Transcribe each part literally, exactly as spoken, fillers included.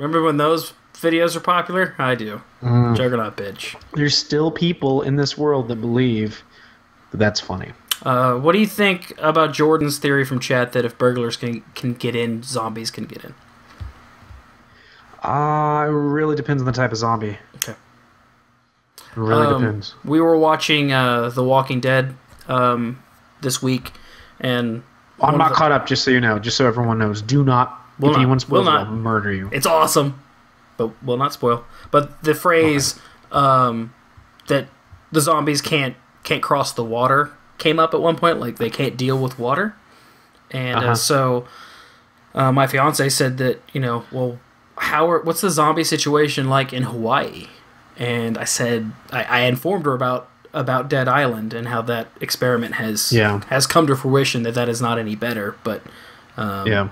Remember when those videos were popular? I do. Mm. Juggernaut bitch. There's still people in this world that believe that that's funny. Uh, what do you think about Jordan's theory from chat that if burglars can, can get in, zombies can get in? Uh, it really depends on the type of zombie. Okay. It really um, depends. We were watching uh, The Walking Dead um, this week, and... I'm not caught up, just so you know, just so everyone knows. Do not, if anyone spoils it, I'll murder you. It's awesome, but will not spoil. But the phrase okay. um, that the zombies can't can't cross the water came up at one point, like they can't deal with water. And uh-huh. uh, so uh, my fiance said that, you know, well, how are, what's the zombie situation like in Hawaii? And I said, I, I informed her about about Dead Island and how that experiment has yeah. has come to fruition, that that is not any better, but um, yeah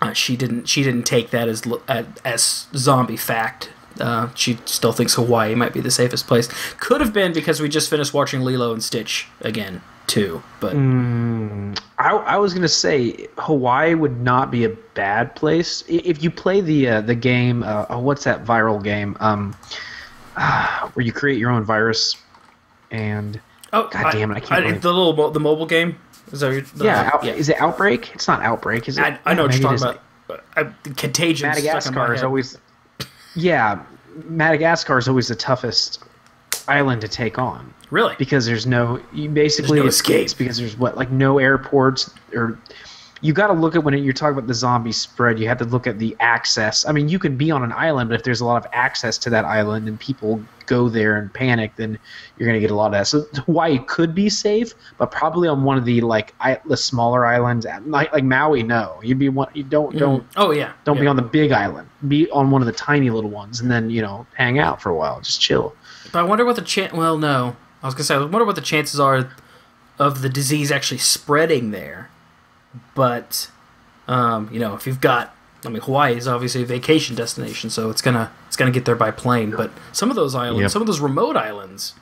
uh, she didn't she didn't take that as as zombie fact. Uh, she still thinks Hawaii might be the safest place. Could have been, because we just finished watching Lilo and Stitch again too, but mm, I, I was gonna say Hawaii would not be a bad place if you play the uh, the game uh, oh, what's that viral game um, uh, where you create your own virus. And oh, god damn it, I can't. I, the little the mobile game is that your, the, yeah, out, yeah. Is it Outbreak? It's not Outbreak. Is it? I, I know what you're talking about. Like, I, Contagion. Madagascar is always. Yeah, Madagascar is always the toughest island to take on. Really? Because there's no you basically there's no escapes, because there's what like no airports, or you got to look at when you're talking about the zombie spread. You have to look at the access. I mean, you can be on an island, but if there's a lot of access to that island and people go there and panic, then you're going to get a lot of that. So Hawaii could be safe, but probably on one of the like I, the smaller islands, like, like Maui. No, you'd be one. You don't mm. don't. Oh yeah. Don't yeah. be on the big island. Be on one of the tiny little ones, and then you know hang out for a while, just chill. But I wonder what the chan. Well, no, I was going to say I wonder what the chances are of the disease actually spreading there. But, um, you know, if you've got, I mean, Hawaii is obviously a vacation destination, so it's gonna it's gonna get there by plane. But some of those islands, yep. some of those remote islands,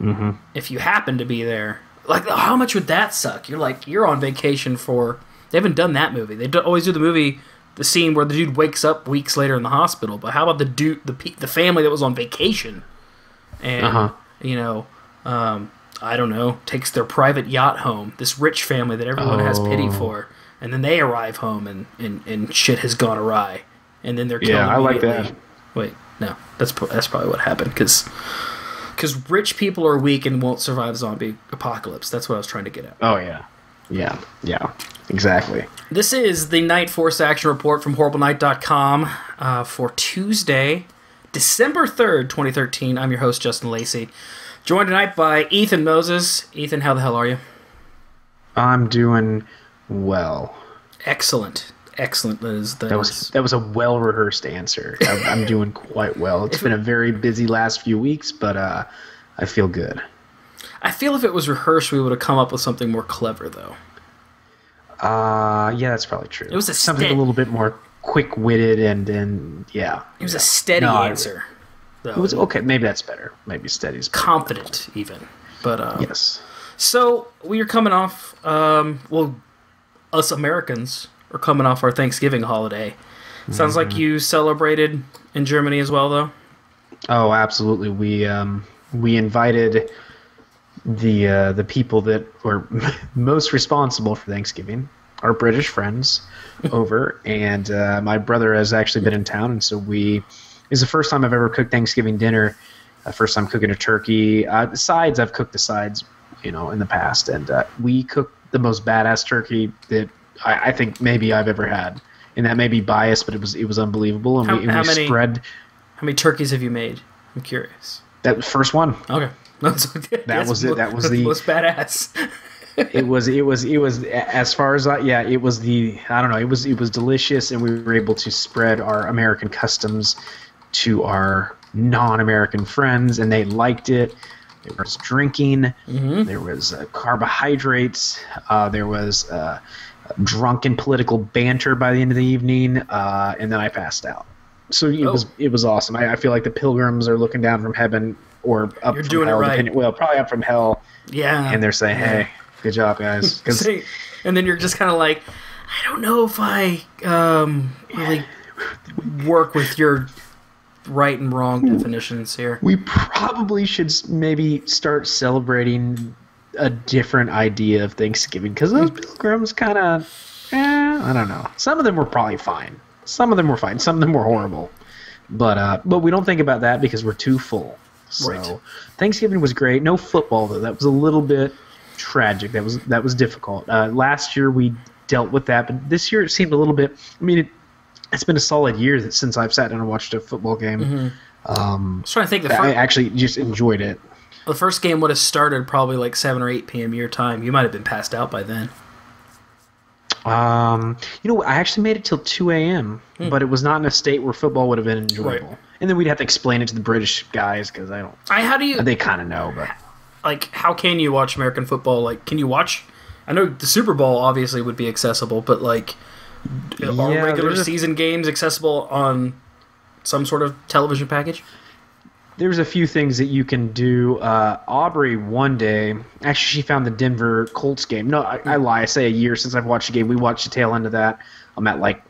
mm-hmm. if you happen to be there, like how much would that suck? You're like you're on vacation for. They haven't done that movie. They do, always do the movie, the scene where the dude wakes up weeks later in the hospital. But how about the dude, the the family that was on vacation, and uh-huh. you know. Um, I don't know, takes their private yacht home, this rich family that everyone oh. has pity for, and then they arrive home and, and, and shit has gone awry, and then they're killed yeah, I like that. Wait, no, that's that's probably what happened, because because rich people are weak and won't survive zombie apocalypse. That's what I was trying to get at. Oh, yeah. Yeah, yeah, exactly. This is the Night Force Action Report from horrible night dot com uh, for Tuesday, December third, twenty thirteen. I'm your host, Justin Lacey. Joined tonight by Ethan Moses. Ethan, how the hell are you? I'm doing well. Excellent. Excellent. That, is the that, was, that was a well-rehearsed answer. I, I'm doing quite well. It's been a very busy last few weeks, but uh, I feel good. I feel if it was rehearsed, we would have come up with something more clever, though. Uh, yeah, that's probably true. It was a Something a little bit more quick-witted and, and yeah. It was yeah. a steady no, answer. I, Though. It was okay. Maybe that's better. Maybe steady's better. Confident, even. But um, yes. So we are coming off. Um, well, us Americans are coming off our Thanksgiving holiday. Mm-hmm. Sounds like you celebrated in Germany as well, though. Oh, absolutely. We um, we invited the uh, the people that were most responsible for Thanksgiving, our British friends, over, and uh, my brother has actually been in town, and so we. It's the first time I've ever cooked Thanksgiving dinner. Uh, first time cooking a turkey. Uh, sides, I've cooked the sides, you know, in the past. And uh, we cooked the most badass turkey that I, I think maybe I've ever had. And that may be biased, but it was it was unbelievable. And how, we, and how we many, spread. How many turkeys have you made? I'm curious. That first one. Okay. No, that yes, was it. That was the most badass. It was, it was, it was, as far as I, yeah, it was the, I don't know, it was, it was delicious. And we were able to spread our American customs to our non-American friends, and they liked it. There was drinking, mm-hmm. there was uh, carbohydrates, uh, there was uh, drunken political banter by the end of the evening, uh, and then I passed out. So it oh. was it was awesome. I, I feel like the pilgrims are looking down from heaven or up You're from doing hell. It right. depending, well, probably up from hell. Yeah. And they're saying, hey, good job, guys. See, and then you're just kind of like, I don't know if I um, really... work with your right and wrong definitions here. We probably should maybe start celebrating a different idea of Thanksgiving, because those pilgrims kind of, eh, I don't know. Some of them were probably fine. Some of them were fine. Some of them were horrible. But uh, but we don't think about that because we're too full. So right. Thanksgiving was great. No football, though. That was a little bit tragic. That was that was difficult. Uh, last year we dealt with that, but this year it seemed a little bit. I mean, it, it's been a solid year that, since I've sat down and watched a football game. Mm-hmm. um, I was trying to think. The first, I actually just enjoyed it. The first game would have started probably like seven or eight P M your time. You might have been passed out by then. Um, you know, I actually made it till two A M, mm. but it was not in a state where football would have been enjoyable. Right. And then we'd have to explain it to the British guys because I don't. I how do you? They kind of know, but like, how can you watch American football? Like, can you watch? I know the Super Bowl obviously would be accessible, but like, yeah, are regular season games accessible on some sort of television package? There's a few things that you can do. Uh, Aubrey, one day, actually she found the Denver Colts game. No, I, I lie. I say a year since I've watched a game. We watched the tail end of that. I'm at like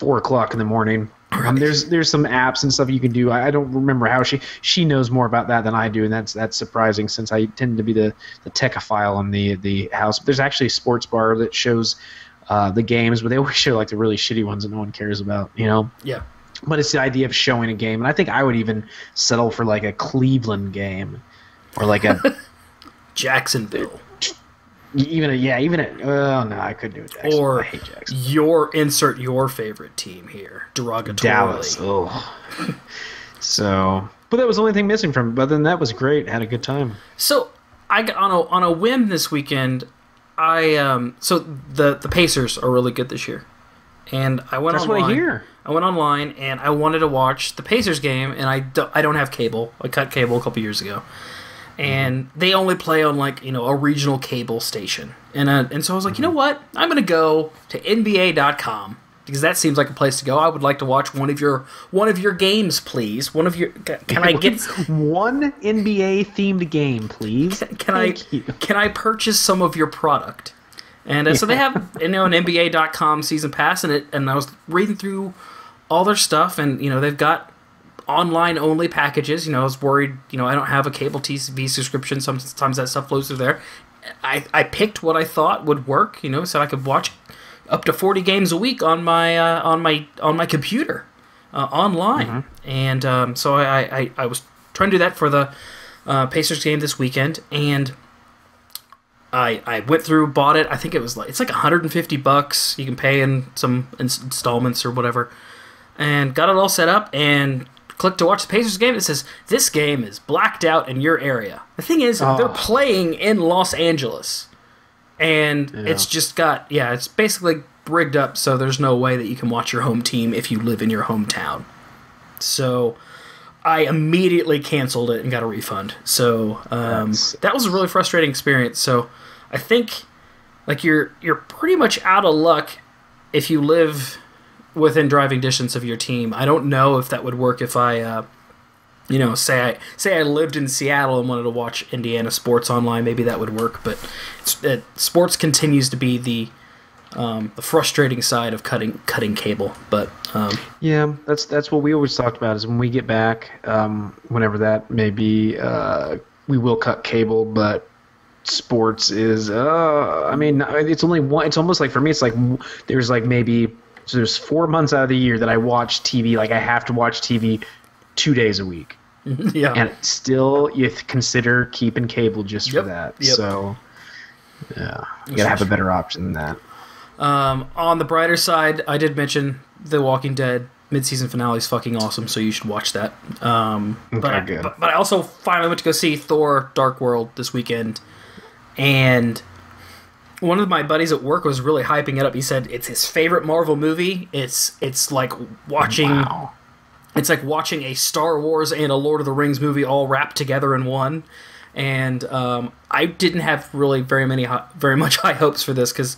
four o'clock in the morning. Um, there's there's some apps and stuff you can do. I, I don't remember how she she knows more about that than I do, and that's that's surprising since I tend to be the, the techophile on the, the house. But there's actually a sports bar that shows uh, the games, but they always show like the really shitty ones that no one cares about, you know? Yeah. But it's the idea of showing a game, and I think I would even settle for like a Cleveland game, or like a Jacksonville. Even a yeah, even a oh no, I could do it. Or I hate Jacksonville. Your insert your favorite team here, derogatorily. Dallas. Oh. So, but that was the only thing missing from. But then that was great. Had a good time. So I on a on a whim this weekend. I um so the the Pacers are really good this year. And I went That's online. What I hear. I went online and I wanted to watch the Pacers game, and I, do, I don't have cable. I cut cable a couple years ago, and they only play on like you know a regional cable station. And uh, and so I was like, mm-hmm. you know what? I'm gonna go to N B A dot com because that seems like a place to go. I would like to watch one of your one of your games, please. One of your can I get one N B A themed game, please? Can, can I you. can I purchase some of your product? And uh, yeah. so they have you know an N B A dot com season pass, and it and I was reading through all their stuff, and you know they've got online only packages. You know I was worried. You know I don't have a cable T V subscription. Sometimes that stuff flows through there. I I picked what I thought would work. You know so I could watch up to forty games a week on my uh, on my on my computer uh, online. Mm-hmm. And um, so I, I I was trying to do that for the uh, Pacers game this weekend, and. I, I went through, bought it. I think it was like it's like a hundred fifty bucks. You can pay in some installments or whatever, and got it all set up and clicked to watch the Pacers game. It says this game is blacked out in your area. The thing is, oh. they're playing in Los Angeles, and yeah. it's just got yeah, it's basically rigged up so there's no way that you can watch your home team if you live in your hometown. So. I immediately canceled it and got a refund. So um, that was a really frustrating experience. So I think like you're you're pretty much out of luck if you live within driving distance of your team. I don't know if that would work if I, uh, you know, say I say I lived in Seattle and wanted to watch Indiana sports online. Maybe that would work. But it's, it, sports continues to be the Um, the frustrating side of cutting cutting cable, but um, yeah, that's that's what we always talked about. Is when we get back, um, whenever that may be, uh, we will cut cable. But sports is, uh, I mean, it's only one. It's almost like for me, it's like there's like maybe so there's four months out of the year that I watch T V. Like I have to watch T V two days a week. Yeah, and still you consider keeping cable just yep. for that. Yep. So yeah, you gotta have a better option than that. Um, on the brighter side, I did mention The Walking Dead mid-season finale is fucking awesome, so you should watch that. Um, okay, but, I, good. But, but I also finally went to go see Thor Dark World this weekend, and one of my buddies at work was really hyping it up. He said it's his favorite Marvel movie. It's it's like watching wow. it's like watching a Star Wars and a Lord of the Rings movie all wrapped together in one. And um, I didn't have really very many very much high hopes for this because.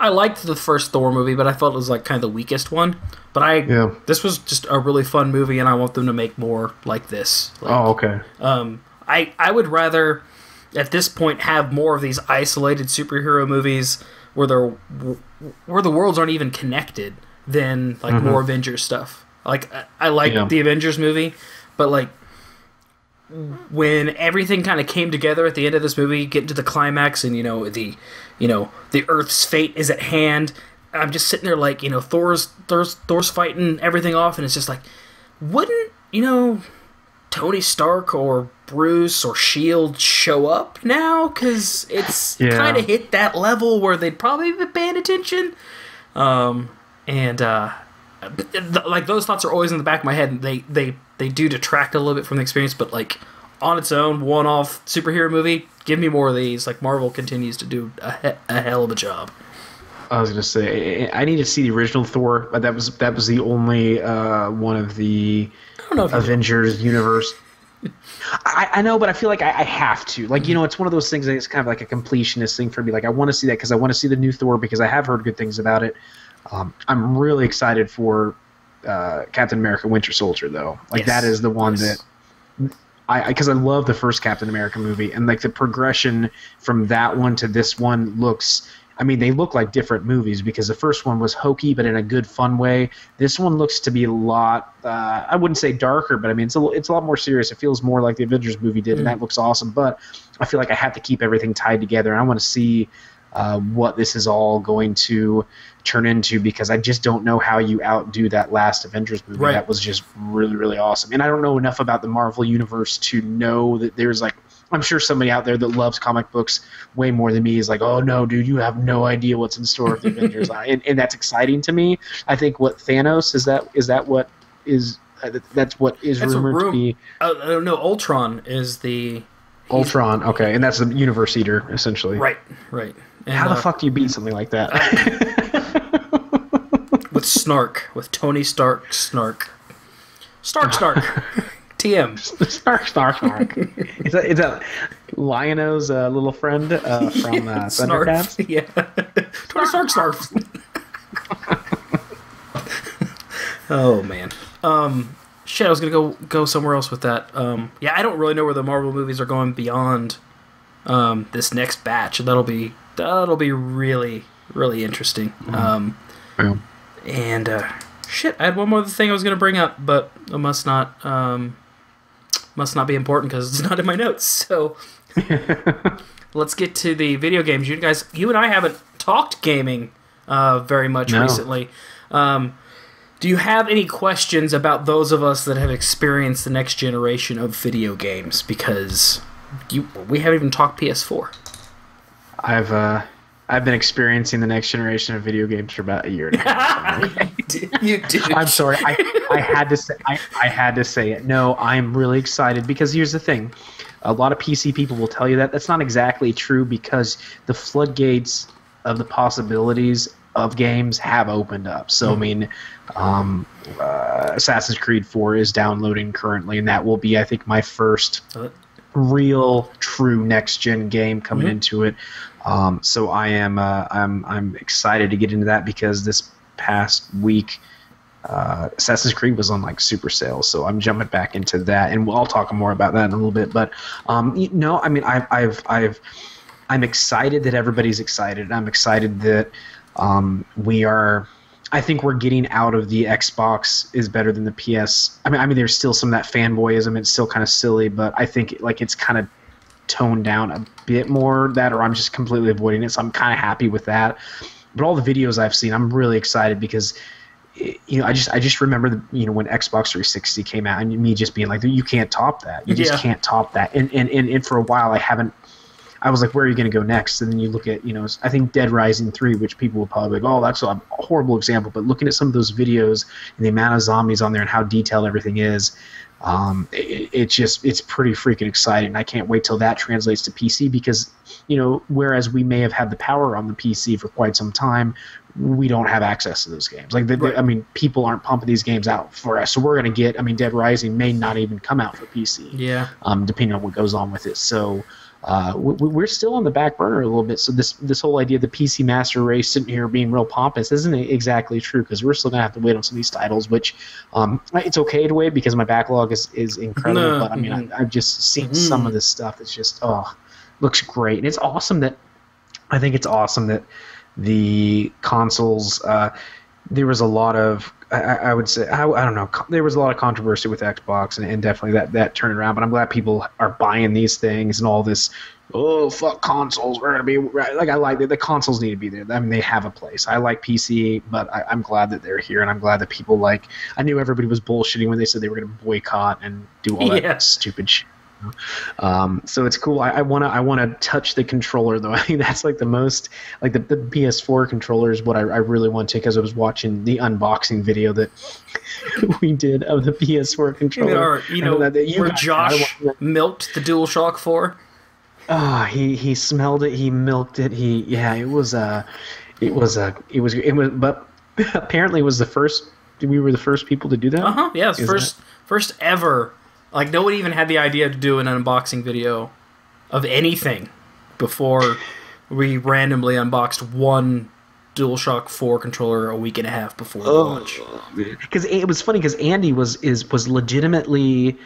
I liked the first Thor movie, but I felt it was like kind of the weakest one. But I, yeah. this was just a really fun movie, and I want them to make more like this. Like, oh, okay. Um, I I would rather at this point have more of these isolated superhero movies where they're where the worlds aren't even connected, than like mm-hmm. more Avengers stuff. Like I, I like yeah. the Avengers movie, but like when everything kind of came together at the end of this movie, getting to the climax, and you know the, you know the Earth's fate is at hand. I'm just sitting there like you know Thor's Thor's Thor's fighting everything off, and it's just like, wouldn't you know Tony Stark or Bruce or Shield show up now? Because it's yeah. kind of hit that level where they'd probably be paying attention. Um, and uh, th like those thoughts are always in the back of my head, and they they they do detract a little bit from the experience. But like on its own, one-off superhero movie, give me more of these. Like Marvel continues to do a, he a hell of a job. I was gonna say I need to see the original Thor, but that was that was the only uh, one of the Avengers did. universe. I, I know, but I feel like I, I have to. Like you know, it's one of those things that it's kind of like a completionist thing for me. Like I want to see that because I want to see the new Thor because I have heard good things about it. Um, I'm really excited for uh, Captain America: Winter Soldier, though. Like yes. that is the one yes. that I because I, I love the first Captain America movie, and like the progression from that one to this one looks. I mean, they look like different movies because the first one was hokey, but in a good, fun way. This one looks to be a lot, uh, I wouldn't say darker, but I mean, it's a, it's a lot more serious. It feels more like the Avengers movie did, mm-hmm. and that looks awesome. But I feel like I have to keep everything tied together. And I want to see uh, what this is all going to turn into because I just don't know how you outdo that last Avengers movie. Right. That was just really, really awesome. And I don't know enough about the Marvel Universe to know that there's like, I'm sure somebody out there that loves comic books way more than me is like, oh, no, dude, you have no idea what's in store for the Avengers. And, and that's exciting to me. I think what Thanos, is that is that what is uh, – that's what is that's rumored to be – Oh, no, Ultron is the – Ultron, okay, and that's the Universe Eater essentially. Right, right. And how uh, the fuck do you beat something like that? With Snark, with Tony Stark Snark. Stark Snark. T M. Snark, snark, snark. Is that, is that Lion-O's uh, little friend uh, from uh, Thundercats? Snarf, yeah. Tony Stark, snarf. Oh, man. Um, shit, I was going to go go somewhere else with that. Um, yeah, I don't really know where the Marvel movies are going beyond um, this next batch. That'll be, that'll be really, really interesting. Mm. Um, yeah. And, uh, shit, I had one more thing I was going to bring up, but I must not... Um, Must not be important because it's not in my notes. So let's get to the video games. You guys, you and I haven't talked gaming uh, very much no. recently. Um, do you have any questions about those of us that have experienced the next generation of video games? Because you, we haven't even talked P S four. I've uh, I've been experiencing the next generation of video games for about a year now. You do. I'm sorry. I, I had to say I, I had to say it. No, I'm really excited because here's the thing. A lot of P C people will tell you that. That's not exactly true because the floodgates of the possibilities of games have opened up. So, I mean, um, uh, Assassin's Creed four is downloading currently, and that will be, I think, my first real, true next-gen game coming mm-hmm. into it. Um, so I am uh, I'm, I'm excited to get into that because this past week uh, Assassin's Creed was on like super sales, so I'm jumping back into that, and we'll, I'll talk more about that in a little bit. But um, you know, I mean, I've, I've, I've, I'm excited that everybody's excited. I'm excited that um, we are. I think we're getting out of the Xbox is better than the P S. I mean, I mean, there's still some of that fanboyism. It's still kind of silly, but I think like it's kind of toned down a bit more. That, or I'm just completely avoiding it. So I'm kind of happy with that. But all the videos I've seen, I'm really excited because, you know, I just I just remember the, you know, when Xbox three sixty came out and me just being like, you can't top that. You just yeah. can't top that. And and, and and for a while I haven't. I was like, where are you going to go next? And then you look at, you know, I think Dead Rising three, which people will probably go, oh, that's a horrible example. But looking at some of those videos and the amount of zombies on there and how detailed everything is, um, it, it just it's pretty freaking exciting. I can't wait till that translates to P C because, you know, whereas we may have had the power on the P C for quite some time, we don't have access to those games. Like, the, right. the, I mean, people aren't pumping these games out for us. So we're going to get, I mean, Dead Rising may not even come out for P C. Yeah. Um, depending on what goes on with it. So. Uh, we, we're still on the back burner a little bit, so this this whole idea of the P C master race sitting here being real pompous isn't exactly true because we're still gonna have to wait on some of these titles, which um, it's okay to wait because my backlog is is incredible. No. But I mean, I, I've just seen mm. some of this stuff that's just oh, looks great, and it's awesome that I think it's awesome that the consoles. Uh, there was a lot of, I, I would say, I, I don't know, there was a lot of controversy with Xbox, and, and definitely that, that turned around. But I'm glad people are buying these things and all this, oh, fuck consoles, we're going to be, like, I like that the consoles need to be there. I mean, they have a place. I like P C, but I, I'm glad that they're here, and I'm glad that people, like, I knew everybody was bullshitting when they said they were going to boycott and do all that yeah. stupid shit. Um, so it's cool. I, I wanna, I wanna touch the controller though. I mean, that's like the most, like the, the P S four controller is what I, I really want to, because I was watching the unboxing video that we did of the P S four controller. Are, you know, that, that you where guys, Josh milked the DualShock four. Ah, oh, he he smelled it. He milked it. He yeah, it was uh it was a uh, it was it was but apparently it was the first. We were the first people to do that. Uh huh. Yes, yeah, first that? first ever. Like, no one even had the idea to do an unboxing video of anything before we randomly unboxed one DualShock four controller a week and a half before oh, launch. Because it was funny, because Andy was is was legitimately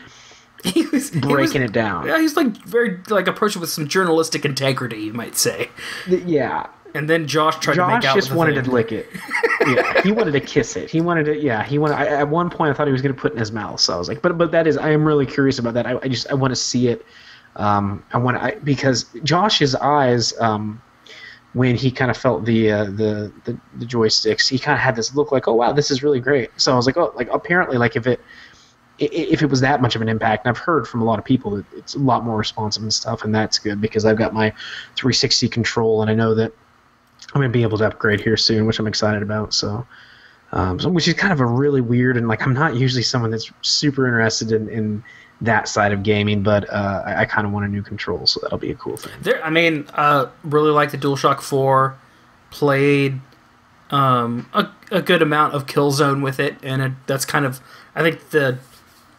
he was, breaking he was, it down. Yeah, he's like very like approaching with some journalistic integrity, you might say. Yeah. And then Josh tried Josh to make out. Josh just wanted thing. to lick it. Yeah, he wanted to kiss it. He wanted to. Yeah, he wanted. I, at one point, I thought he was going to put it in his mouth. So I was like, but but that is. I am really curious about that. I, I just I want to see it. Um, I want to because Josh's eyes, um, when he kind of felt the, uh, the the the joysticks, he kind of had this look like, oh wow, this is really great. So I was like, oh, like apparently, like if it. If it was that much of an impact, and I've heard from a lot of people that it's a lot more responsive and stuff, and that's good because I've got my three sixty control, and I know that I'm going to be able to upgrade here soon, which I'm excited about. So, um, so which is kind of a really weird, and like I'm not usually someone that's super interested in, in that side of gaming, but uh, I, I kind of want a new control, so that'll be a cool thing. There, I mean, uh, really like the DualShock four. Played um, a a good amount of Killzone with it, and it, that's kind of I think the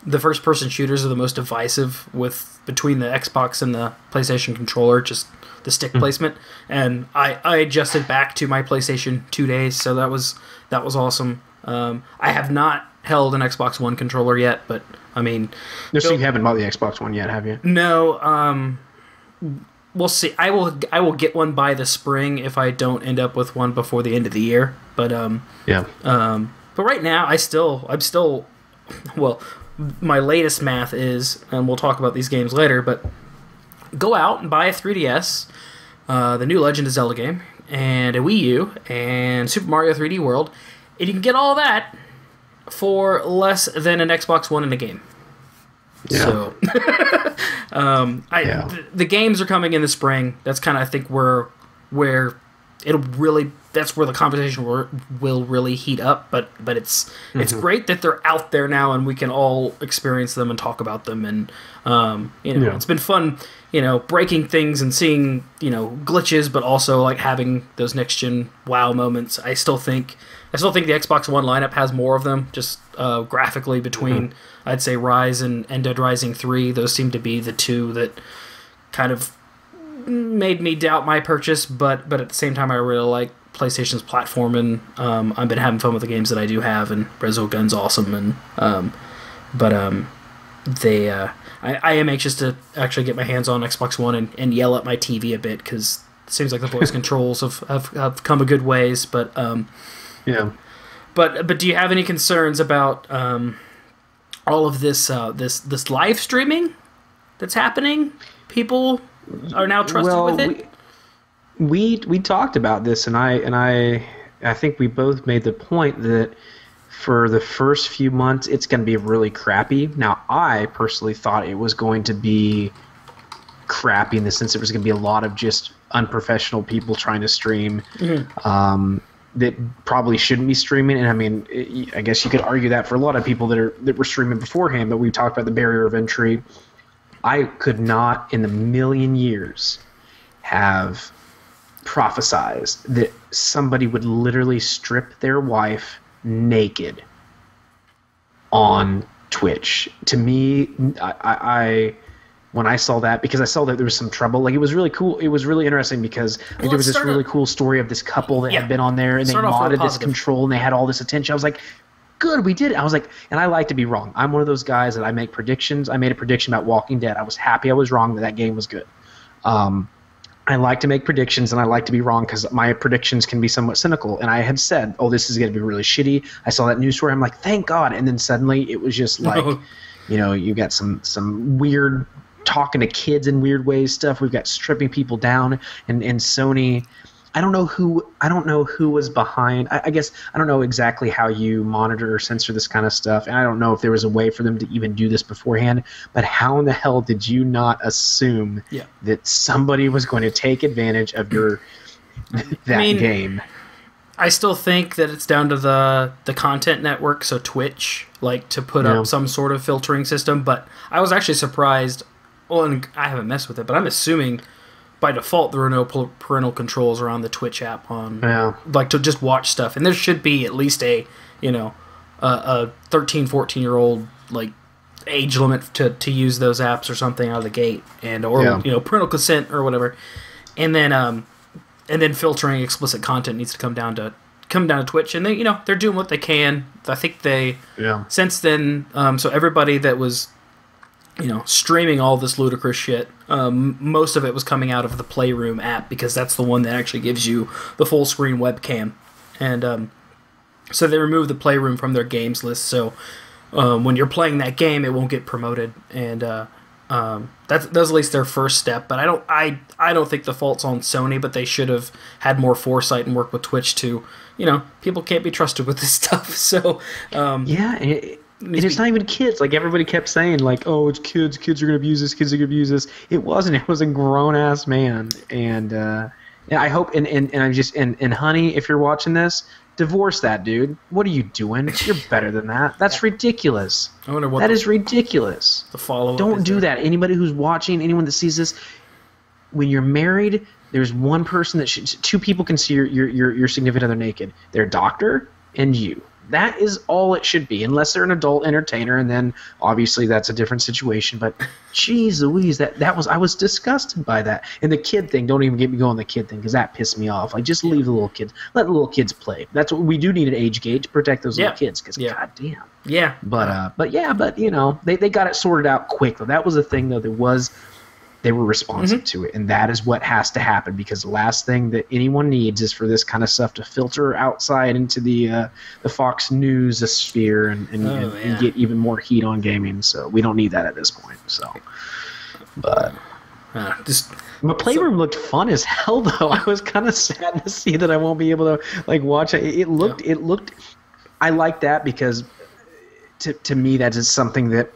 The first-person shooters are the most divisive with between the Xbox and the PlayStation controller, just the stick mm. placement. And I, I adjusted back to my PlayStation two days, so that was that was awesome. Um, I have not held an Xbox One controller yet, but I mean, no, so you haven't bought the Xbox One yet, have you? No. Um, we'll see. I will I will get one by the spring if I don't end up with one before the end of the year. But um, yeah. Um, but right now, I still I'm still well. My latest math is, and we'll talk about these games later, but go out and buy a three D S, uh, the new Legend of Zelda game, and a Wii U, and Super Mario three D World, and you can get all that for less than an Xbox One in a game. Yeah. So, um, I, yeah. th the games are coming in the spring. That's kind of, I think, where where it'll really, that's where the conversation will, will really heat up, but but it's mm-hmm. it's great that they're out there now and we can all experience them and talk about them, and um, you know yeah. it's been fun, you know, breaking things and seeing, you know, glitches, but also like having those next gen wow moments. I still think I still think the Xbox One lineup has more of them, just uh, graphically between mm-hmm. I'd say Rise and, and Dead Rising three. Those seem to be the two that kind of made me doubt my purchase, but but at the same time I really like PlayStation's platform, and um, I've been having fun with the games that I do have, and Resogun's awesome, and um, but um, they uh, I, I am anxious to actually get my hands on Xbox One and, and yell at my T V a bit, because it seems like the voice controls have, have, have come a good ways, but um, yeah but but do you have any concerns about um, all of this uh, this this live streaming that's happening? People are now trusted well, with it. We, we we talked about this, and I and I I think we both made the point that for the first few months it's going to be really crappy. Now, I personally thought it was going to be crappy in the sense it was going to be a lot of just unprofessional people trying to stream. Mm-hmm. um, that probably shouldn't be streaming, and I mean, it, I guess you could argue that for a lot of people that are that were streaming beforehand. But we talked about the barrier of entry. I could not in a million years have prophesied that somebody would literally strip their wife naked on Twitch. To me, I, I when I saw that, because I saw that there was some trouble, like it was really cool. It was really interesting because like, well, there was this really cool story of this couple that yeah. had been on there, and they modded this control, and they had all this attention. I was like, good, we did it. I was like, and I like to be wrong. I'm one of those guys that I make predictions. I made a prediction about Walking Dead. I was happy I was wrong that that game was good. Um, I like to make predictions, and I like to be wrong because my predictions can be somewhat cynical. And I had said, oh, this is going to be really shitty. I saw that news story. I'm like, thank God. And then suddenly it was just like, you know, you got some, some weird talking to kids in weird ways stuff. We've got stripping people down. And, and Sony, I don't know who I don't know who was behind. I, I guess I don't know exactly how you monitor or censor this kind of stuff. And I don't know if there was a way for them to even do this beforehand. But how in the hell did you not assume yeah. that somebody was going to take advantage of your that I mean, game? I still think that it's down to the the content network, so Twitch, like to put no. up some sort of filtering system. But I was actually surprised. Well, and I haven't messed with it, but I'm assuming by default there are no parental controls around the Twitch app on yeah. like to just watch stuff. And there should be at least a, you know, a, a thirteen, fourteen year old like age limit to, to use those apps or something out of the gate, and or yeah. you know, parental consent or whatever. And then um and then filtering explicit content needs to come down to come down to Twitch, and they you know, they're doing what they can. I think they yeah. since then um so everybody that was you know, streaming all this ludicrous shit, um, most of it was coming out of the Playroom app because that's the one that actually gives you the full-screen webcam. And um, so they removed the Playroom from their games list, so um, when you're playing that game, it won't get promoted. And uh, um, that's, that's at least their first step. But I don't, I, I don't think the fault's on Sony, but they should have had more foresight and worked with Twitch to, you know, people can't be trusted with this stuff. So um, yeah, it, And it's not even kids. Like, everybody kept saying, like, oh, it's kids. Kids are going to abuse this. Kids are going to abuse this. It wasn't. It was a grown-ass man. And uh, I hope – and and I'm just – and and honey, if you're watching this, divorce that dude. What are you doing? You're better than that. That's ridiculous. I wonder what – That the, is ridiculous. The follow-up. Don't do there. that. Anybody who's watching, anyone that sees this, when you're married, there's one person that should – two people can see your, your, your, your significant other naked. Their doctor and you. That is all it should be, unless they're an adult entertainer, and then obviously that's a different situation. But geez Louise, that, that was I was disgusted by that. And the kid thing, don't even get me going on the kid thing, because that pissed me off. Like, just leave the little kids. Let the little kids play. That's what we do need an age gate to protect those yeah. little kids, because yeah. goddamn. Yeah. But uh but yeah, but you know, they, they got it sorted out quick. That was the thing though, that was they were responsive mm-hmm. to it, and that is what has to happen, because the last thing that anyone needs is for this kind of stuff to filter outside into the uh, the Fox News sphere and, and, oh, and, yeah. and get even more heat on gaming. So we don't need that at this point. So, but uh, just my Playroom so, looked fun as hell, though. I was kind of sad to see that I won't be able to like watch it. It looked yeah. it looked. I like that because to to me that is something that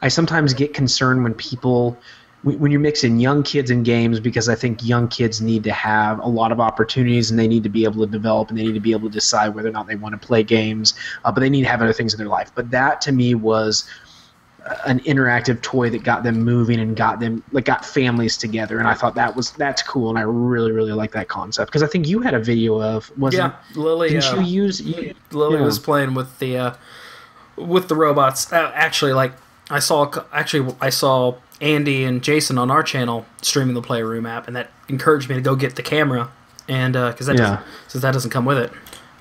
I sometimes get concerned when people. When you're mixing young kids in games, because I think young kids need to have a lot of opportunities, and they need to be able to develop, and they need to be able to decide whether or not they want to play games, uh, but they need to have other things in their life. But that, to me, was an interactive toy that got them moving and got them like got families together, and I thought that was that's cool, and I really really like that concept, because I think you had a video of wasn't yeah Lily didn't uh, you use you, Lily you know. was playing with the uh, with the robots uh, actually like I saw actually I saw. Andy and Jason on our channel streaming the Playroom app, and that encouraged me to go get the camera, and because uh, that yeah. since that doesn't come with it,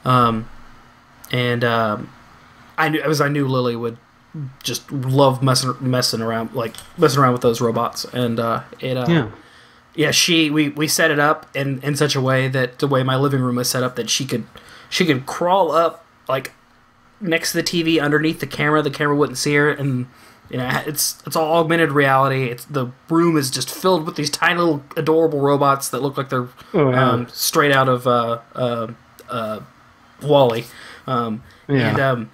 um, and um, I knew as I knew Lily would just love messing messing around like messing around with those robots, and uh, it uh, yeah yeah she we we set it up in in such a way that the way my living room was set up that she could she could crawl up like next to the T V underneath the camera, the camera wouldn't see her, and you know, it's it's all augmented reality. It's the room is just filled with these tiny little adorable robots that look like they're oh, yeah. um, straight out of uh, uh, uh, Wall-E. Um, yeah. And um,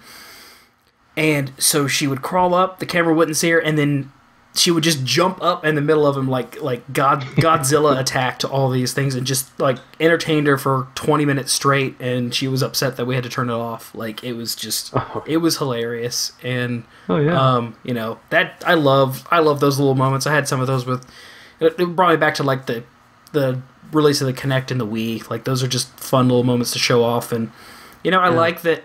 and so she would crawl up, the camera wouldn't see her, and then she would just jump up in the middle of them like like God Godzilla attacked all these things, and just like entertained her for twenty minutes straight. And she was upset that we had to turn it off. Like, it was just oh. it was hilarious. And oh, yeah. um, you know that I love I love those little moments. I had some of those with. It brought me back to like the the release of the Kinect and the Wii. Like, those are just fun little moments to show off. And you know I yeah. like that.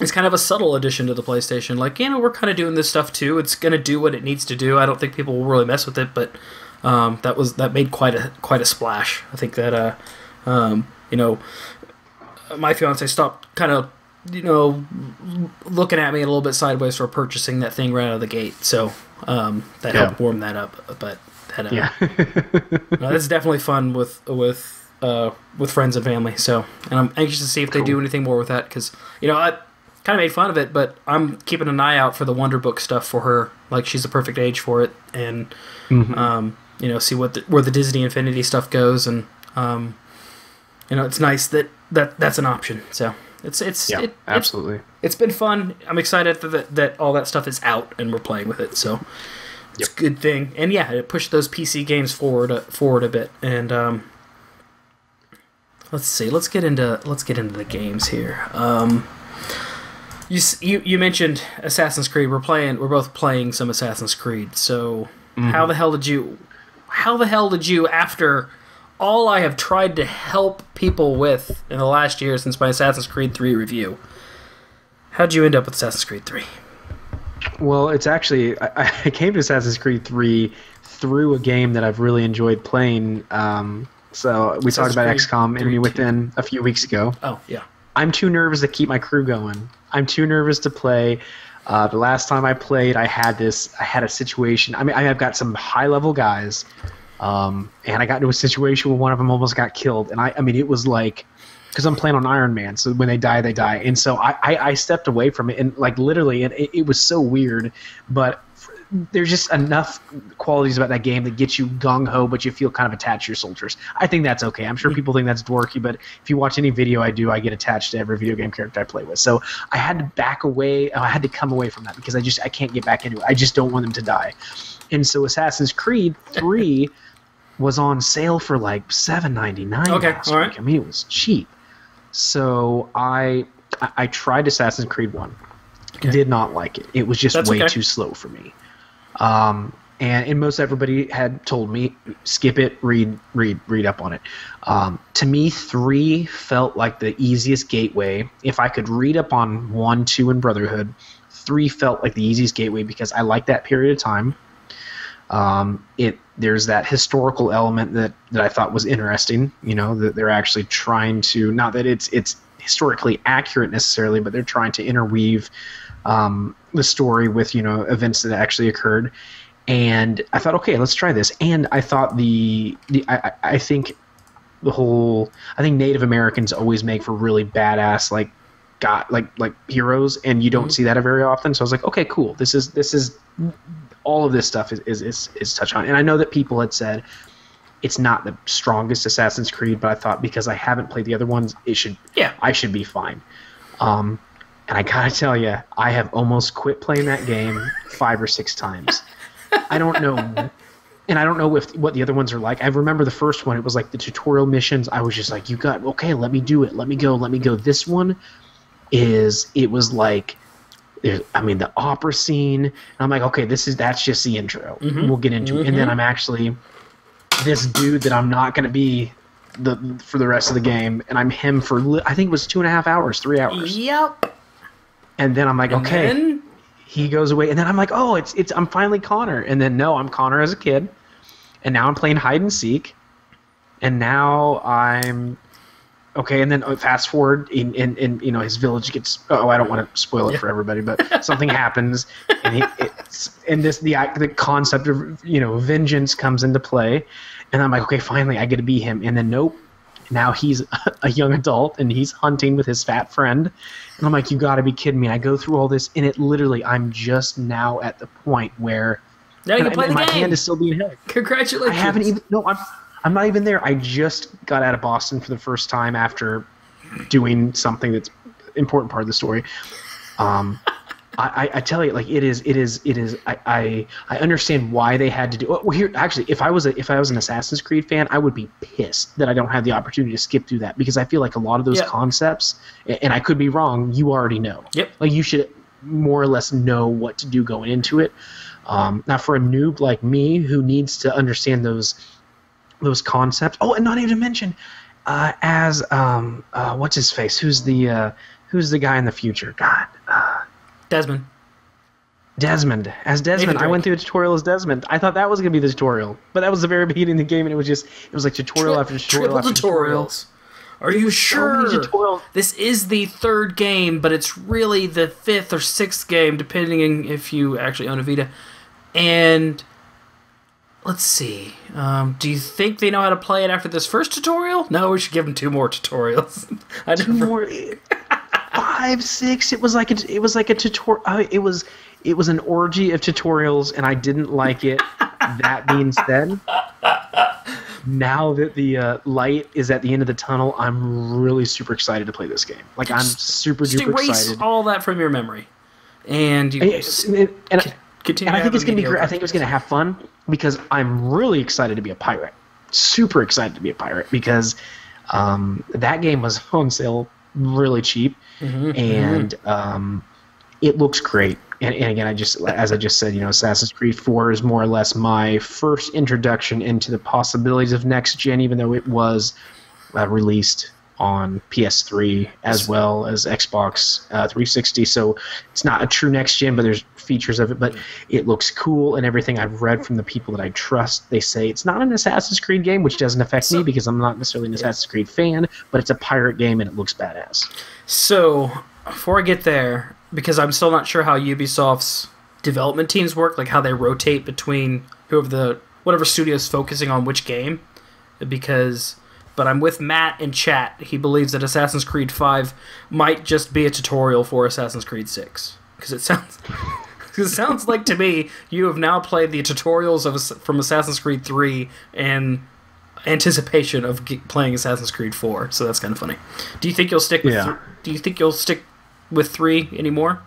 It's kind of a subtle addition to the PlayStation. Like, you know, we're kind of doing this stuff too. It's gonna do what it needs to do. I don't think people will really mess with it, but um, that was that made quite a quite a splash. I think that uh, um, you know, my fiance stopped kind of you know looking at me a little bit sideways for purchasing that thing right out of the gate. So um, that yeah. helped warm that up. But head out. Yeah. No, this is definitely fun with with uh, with friends and family. So, and I'm anxious to see if they cool. do anything more with that, because you know I kind of made fun of it, but I'm keeping an eye out for the Wonder Book stuff for her. Like, she's the perfect age for it, and mm-hmm. um, you know, see what the, where the Disney Infinity stuff goes, and um, you know, it's nice that, that that's an option. So. It's it's yeah, it, absolutely. It's, it's been fun. I'm excited that that all that stuff is out and we're playing with it. So it's yep. a good thing. And yeah, it pushed those P C games forward uh, forward a bit. And um, let's see. Let's get into let's get into the games here. Um, you you you mentioned Assassin's Creed. We're playing. We're both playing some Assassin's Creed. So mm-hmm. how the hell did you? How the hell did you after? All I have tried to help people with in the last year since my Assassin's Creed three review. How'd you end up with Assassin's Creed three? Well, it's actually... I, I came to Assassin's Creed three through a game that I've really enjoyed playing. Um, so we talked about X COM Enemy Within a few weeks ago. Oh, yeah. I'm too nervous to keep my crew going. I'm too nervous to play... Uh, the last time I played, I had this... I had a situation... I mean, I've got some high-level guys... Um, and I got into a situation where one of them almost got killed. And I, I mean, it was like, because I'm playing on Iron Man, so when they die, they die. And so I, I, I stepped away from it, and like literally, and it, it was so weird. But there's just enough qualities about that game that get you gung ho, but you feel kind of attached to your soldiers. I think that's okay. I'm sure people think that's dorky, but if you watch any video I do, I get attached to every video game character I play with. So I had to back away. I had to come away from that because I just I can't get back into it. I just don't want them to die. And so Assassin's Creed three was on sale for like seven ninety-nine. Okay, last all right. week. I mean, it was cheap. So I I tried Assassin's Creed one. Okay. Did not like it. It was just That's way okay. too slow for me. Um, and, and most everybody had told me, skip it, read, read, read up on it. Um, to me, three felt like the easiest gateway. If I could read up on one, two, and Brotherhood, three felt like the easiest gateway because I liked that period of time. Um, it there's that historical element that, that I thought was interesting. You know, that they're actually trying to, not that it's it's historically accurate necessarily, but they're trying to interweave um, the story with, you know, events that actually occurred. And I thought, okay, let's try this. And I thought the the I, I think the whole I think Native Americans always make for really badass like got like like heroes, and you don't mm-hmm. see that very often. So I was like, okay, cool. This is this is. All of this stuff is, is, is, is touched on. And I know that people had said it's not the strongest Assassin's Creed, but I thought because I haven't played the other ones, it should yeah. I should be fine. Um, and I gotta tell you, I have almost quit playing that game five or six times. I don't know... And I don't know if what the other ones are like. I remember the first one, it was like the tutorial missions. I was just like, you got... Okay, let me do it. Let me go. Let me go. This one is... It was like... I mean, the opera scene. And I'm like, okay, this is that's just the intro. Mm-hmm. We'll get into mm-hmm. it. And then I'm actually this dude that I'm not going to be the for the rest of the game. And I'm him for, li I think it was two and a half hours, three hours. Yep. And then I'm like, and okay. Then? He goes away. And then I'm like, oh, it's it's I'm finally Connor. And then, no, I'm Connor as a kid. And now I'm playing hide and seek. And now I'm... Okay, and then fast forward, and, and, and you know his village gets. Oh, I don't want to spoil it yeah. for everybody, but something happens, and, he, it's, and this the the concept of you know vengeance comes into play, and I'm like, okay, finally I get to be him, and then nope, now he's a young adult and he's hunting with his fat friend, and I'm like, you got to be kidding me! I go through all this, and it literally, I'm just now at the point where now you can play the game. My hand is still being held. Congratulations! I haven't even no I'm. I'm not even there. I just got out of Boston for the first time after doing something that's an important part of the story. Um, I, I tell you, like it is, it is, it is. I, I, I understand why they had to do. Well, here actually, if I was a, if I was an Assassin's Creed fan, I would be pissed that I don't have the opportunity to skip through that because I feel like a lot of those yep. concepts, and I could be wrong. You already know. Yep. Like you should more or less know what to do going into it. Um, now, for a noob like me who needs to understand those. Those concepts. Oh, and not even mention uh, as um, uh, what's his face? Who's the uh, who's the guy in the future? God, uh, Desmond. Desmond as Desmond. I went through a tutorial as Desmond. I thought that was gonna be the tutorial, but that was the very beginning of the game, and it was just it was like tutorial Tri after tutorial after tutorials. Tutorial. Are you sure? So this is the third game, but it's really the fifth or sixth game, depending on if you actually own a Vita, and. Let's see. Um, do you think they know how to play it after this first tutorial? No, we should give them two more tutorials. I two never... more, five, six. It was like a, it was like a tutorial. Uh, it was it was an orgy of tutorials, and I didn't like it. That being said, now that the uh, light is at the end of the tunnel, I'm really super excited to play this game. Like I'm just, super just duper erase excited. Erase all that from your memory, and you and, and, and c- continue. And I think it's gonna be great. I think it's gonna have fun. Because I'm really excited to be a pirate. Super excited to be a pirate because um, that game was on sale really cheap. Mm-hmm. And um, it looks great. And, and again, I just as I just said, you know, Assassin's Creed four is more or less my first introduction into the possibilities of next gen, even though it was uh, released on P S three as well as Xbox uh, three sixty, so it's not a true next gen, but there's features of it, but it looks cool, and everything I've read from the people that I trust, they say it's not an Assassin's Creed game, which doesn't affect so, me because I'm not necessarily an Assassin's yeah. Creed fan, but it's a pirate game and it looks badass. So, before I get there, because I'm still not sure how Ubisoft's development teams work, like how they rotate between whoever the whatever studio's focusing on which game, because... But I'm with Matt in chat. He believes that Assassin's Creed five might just be a tutorial for Assassin's Creed six. Because it sounds it sounds like to me you have now played the tutorials of from Assassin's Creed three in anticipation of ge- playing Assassin's Creed four. So that's kind of funny. Do you think you'll stick with yeah. th- Do you think you'll stick with three anymore?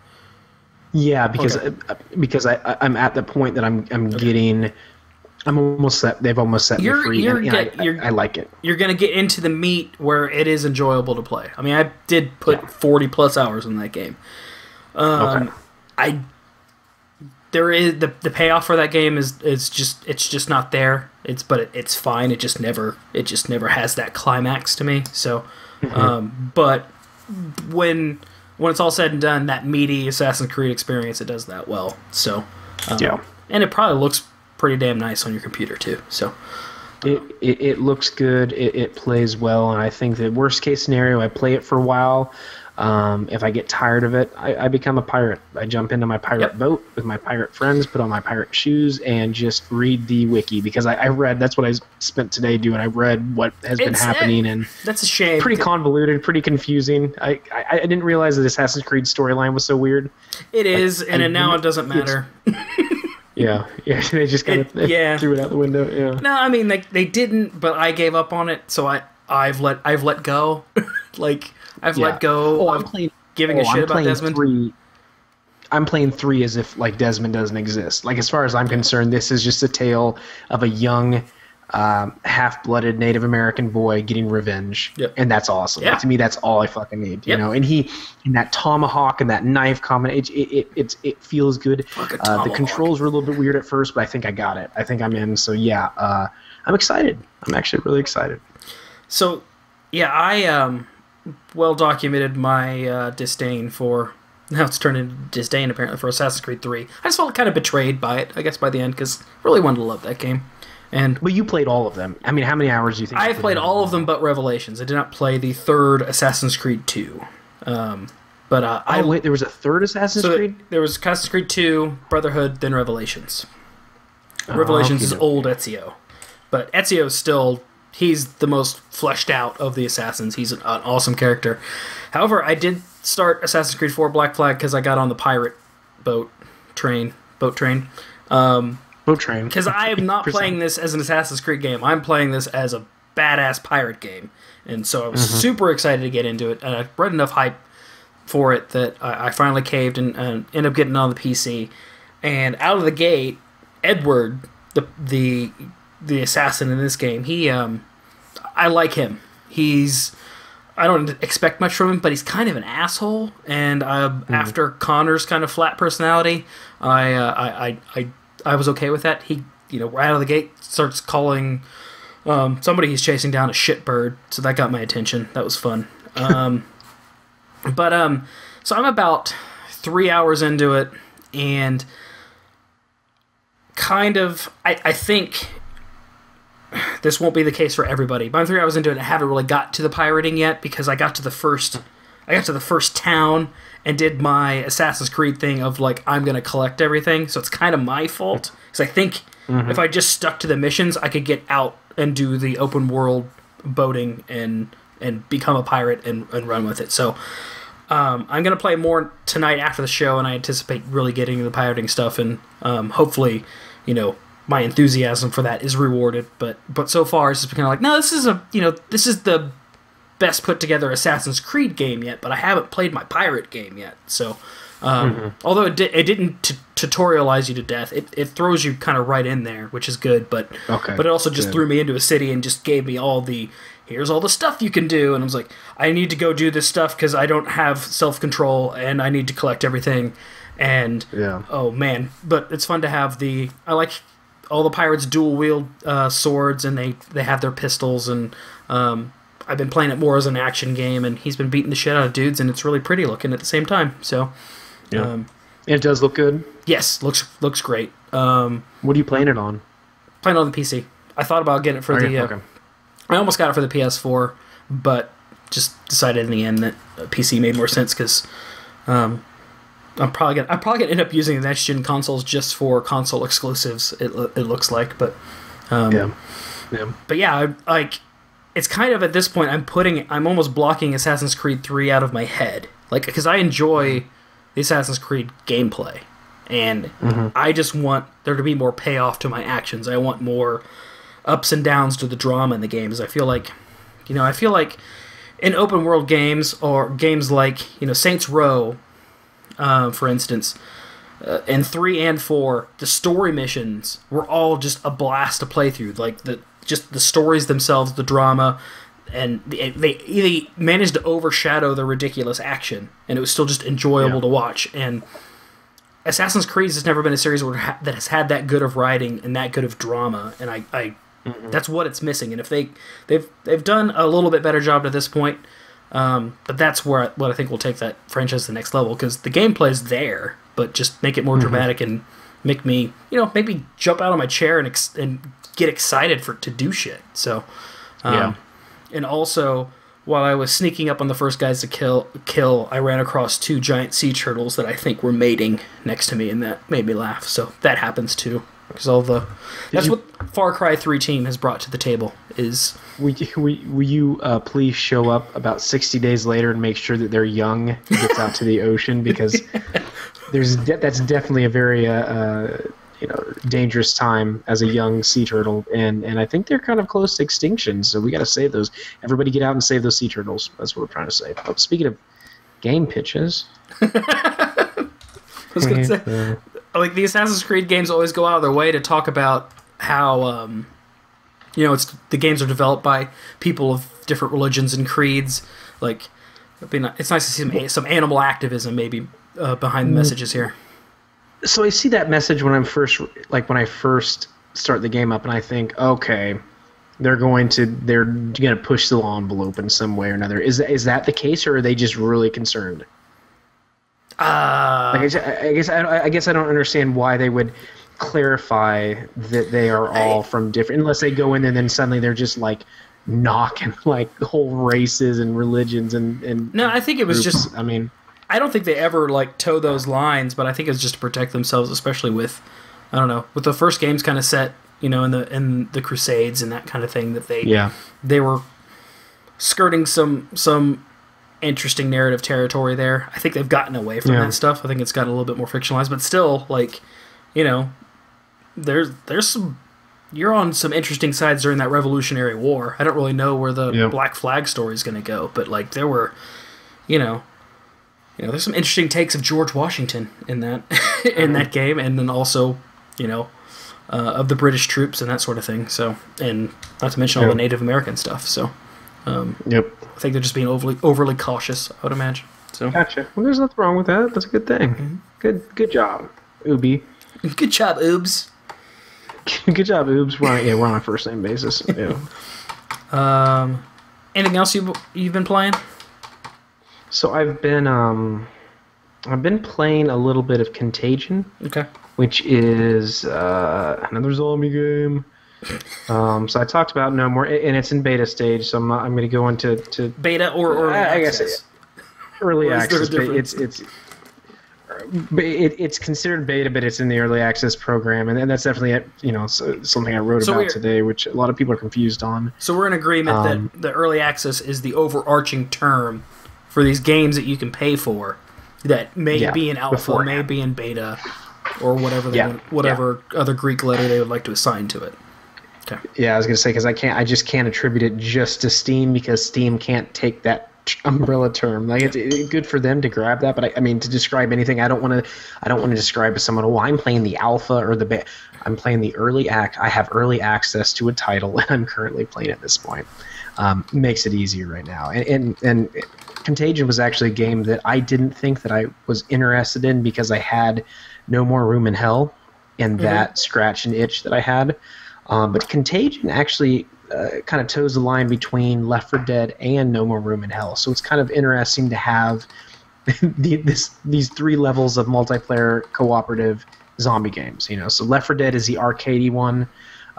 Yeah, because okay. I, because I, I I'm at the point that I'm I'm okay. getting I'm almost set. They've almost set you're, me free, and, get, and I, I like it. You're going to get into the meat where it is enjoyable to play. I mean, I did put yeah. forty-plus hours in that game. Um, okay. I there is the the payoff for that game is is just it's just not there. It's but it, it's fine. It just never it just never has that climax to me. So, mm-hmm. um, but when when it's all said and done, that meaty Assassin's Creed experience, it does that well. So, um, yeah, and it probably looks pretty damn nice on your computer too. So it it, it looks good. It, it plays well, and I think the worst case scenario, I play it for a while. Um, if I get tired of it, I, I become a pirate. I jump into my pirate yep. boat with my pirate friends, put on my pirate shoes, and just read the wiki because I, I read. That's what I spent today doing. I read what has it's, been happening, it, and that's a shame. Pretty convoluted, pretty confusing. I, I, I didn't realize that Assassin's Creed storyline was so weird. It is, I, and I, now it doesn't matter. Yeah, yeah, they just kind of it, yeah. threw it out the window. Yeah. No, I mean they they didn't, but I gave up on it, so I I've let I've let go, like I've yeah. let go. Oh, I'm playing, giving oh, a shit I'm about Desmond. Three, I'm playing three as if like Desmond doesn't exist. Like as far as I'm concerned, this is just a tale of a young, um, half-blooded Native American boy getting revenge, yep. and that's awesome. Yeah. Like, to me, that's all I fucking need, you yep. know. And he, and that tomahawk and that knife comment, it it it, it, it feels good. Uh, the controls were a little bit weird at first, but I think I got it. I think I'm in. So yeah, uh, I'm excited. I'm actually really excited. So yeah, I um well documented my uh, disdain for. Now it's turned into disdain apparently for Assassin's Creed three. I just felt kind of betrayed by it, I guess, by the end because really wanted to love that game. And well, you played all of them. I mean, how many hours do you think? I you played, played all of them but Revelations. I did not play the third Assassin's Creed two. Um, but uh, oh, I wait, there was a third Assassin's so Creed? There was Assassin's Creed two, Brotherhood, then Revelations. Oh, Revelations okay, is okay. old Ezio. But Ezio is still, he's the most fleshed out of the Assassins. He's an, an awesome character. However, I did start Assassin's Creed four Black Flag because I got on the pirate boat train. Boat train. Um... Because I am not playing this as an Assassin's Creed game. I'm playing this as a badass pirate game. And so I was mm-hmm. super excited to get into it. And I read enough hype for it that I, I finally caved and, and ended up getting on the P C. And out of the gate, Edward, the the the assassin in this game, he um, I like him. He's I don't expect much from him, but he's kind of an asshole. And uh, mm-hmm. after Connor's kind of flat personality, I uh, I I. I I was okay with that. He, you know, right out of the gate starts calling um, somebody he's chasing down a shitbird, so that got my attention. That was fun. Um, but um, so I'm about three hours into it, and kind of, I, I think this won't be the case for everybody. But I'm three hours into it, and I haven't really got to the pirating yet because I got to the first. I got to the first town and did my Assassin's Creed thing of, like, I'm going to collect everything. So it's kind of my fault. Because I think mm-hmm. if I just stuck to the missions, I could get out and do the open world boating and and become a pirate and, and run with it. So um, I'm going to play more tonight after the show, and I anticipate really getting into the pirating stuff. And um, hopefully, you know, my enthusiasm for that is rewarded. But but so far, it's just kind of like, no, this is a, you know, this is the best put together Assassin's Creed game yet, but I haven't played my pirate game yet. So, um, mm-hmm. although it, di it didn't t tutorialize you to death, it, it throws you kind of right in there, which is good. But okay, but it also just good. threw me into a city and just gave me all the here's all the stuff you can do, and I was like, I need to go do this stuff because I don't have self control and I need to collect everything. And yeah, oh man, but it's fun to have the I like all the pirates dual wield uh, swords, and they they have their pistols, and um. I've been playing it more as an action game, and he's been beating the shit out of dudes, and it's really pretty looking at the same time. So, yeah, um, it does look good. Yes, looks looks great. Um, what are you playing it on? Playing it on the P C. I thought about getting it for okay, the. Uh, okay. I almost got it for the P S four, but just decided in the end that P C made more sense because um, I'm probably gonna I'm probably gonna end up using the next gen consoles just for console exclusives. It it looks like, but um, yeah, yeah, but yeah, I, like. It's kind of at this point I'm putting I'm almost blocking Assassin's Creed three out of my head, like, because I enjoy the Assassin's Creed gameplay, and mm-hmm. I just want there to be more payoff to my actions. I want more ups and downs to the drama in the games. I feel like, you know, I feel like in open world games or games like, you know, Saints Row, uh, for instance. Uh, and three and four, the story missions were all just a blast to play through. Like the just the stories themselves, the drama, and the, they they managed to overshadow the ridiculous action, and it was still just enjoyable yeah. to watch. And Assassin's Creed has never been a series where ha that has had that good of writing and that good of drama, and I, I mm-hmm. that's what it's missing. And if they they've they've done a little bit better job to this point, um, but that's where I, what I think will take that franchise to the next level, because the gameplay's there. But just make it more dramatic mm-hmm. and make me, you know, make me jump out of my chair and ex and get excited for to do shit. So, um, yeah. And also, while I was sneaking up on the first guys to kill, kill, I ran across two giant sea turtles that I think were mating next to me, and that made me laugh. So that happens too, because all the that's you, what Far Cry three team has brought to the table is. Will you, will you uh, please show up about sixty days later and make sure that their young gets out to the ocean, because. There's de that's definitely a very uh, uh, you know, dangerous time as a young sea turtle, and and I think they're kind of close to extinction. So we got to save those. Everybody, get out and save those sea turtles. That's what we're trying to say. Oh, speaking of game pitches, I was gonna say, like, the Assassin's Creed games always go out of their way to talk about how um, you know, it's the games are developed by people of different religions and creeds. Like, it'd be not, it's nice to see some some animal activism maybe. Uh, behind the messages here. So I see that message when I'm first, like when I first start the game up, and I think, okay, they're going to they're going to push the envelope in some way or another. Is that, is that the case, or are they just really concerned? Uh, like I, just, I guess I, I guess I don't understand why they would clarify that they are all I, from different, unless they go in and then suddenly they're just like knocking like whole races and religions and and no, I think it was groups. just I mean. I don't think they ever, like, toe those lines, but I think it's just to protect themselves, especially with, I don't know, with the first games kind of set, you know, in the in the Crusades and that kind of thing, that they yeah. they were skirting some some interesting narrative territory there. I think they've gotten away from yeah. that stuff. I think it's gotten a little bit more fictionalized, but still, like, you know, there's there's some you're on some interesting sides during that Revolutionary War. I don't really know where the yeah. Black Flag story is going to go, but like there were, you know. You know, there's some interesting takes of George Washington in that in that game, and then also, you know, uh, of the British troops and that sort of thing. So, and not to mention all yep. the Native American stuff. So, um, yep, I think they're just being overly overly cautious, I would imagine. So, gotcha. Well, there's nothing wrong with that. That's a good thing. Mm-hmm. Good, good job, Ooby. Good job, Oobs. Good job, Oobs. We're on, yeah, we're on a first name basis. Yeah. um, anything else you you've been playing? So I've been um, I've been playing a little bit of Contagion, okay, which is uh, another zombie game. Um, so I talked about No More, and it's in beta stage. So I'm, not, I'm going to go into to beta or or I, I guess it, early access. It's it's it, it's considered beta, but it's in the early access program, and, and that's definitely you know so, something I wrote so about today, which a lot of people are confused on. So we're in agreement um, that the early access is the overarching term for these games that you can pay for, that may yeah, be in alpha, before, may yeah. be in beta, or whatever they yeah, would, whatever yeah. other Greek letter they would like to assign to it. Okay. Yeah, I was gonna say because I can't, I just can't attribute it just to Steam because Steam can't take that umbrella term. Like it's, it's good for them to grab that, but I, I mean to describe anything, I don't want to, I don't want to describe as someone. Well, I'm playing the alpha or the beta. I'm playing the early act. I have early access to a title, and I'm currently playing at this point. Um, makes it easier right now, and and. and it, Contagion was actually a game that I didn't think that I was interested in because I had No More Room in Hell and that mm-hmm. scratch and itch that I had. Um, but Contagion actually uh, kind of toes the line between Left four Dead and No More Room in Hell. So it's kind of interesting to have the, this, these three levels of multiplayer cooperative zombie games. You know, so Left four Dead is the arcadey one.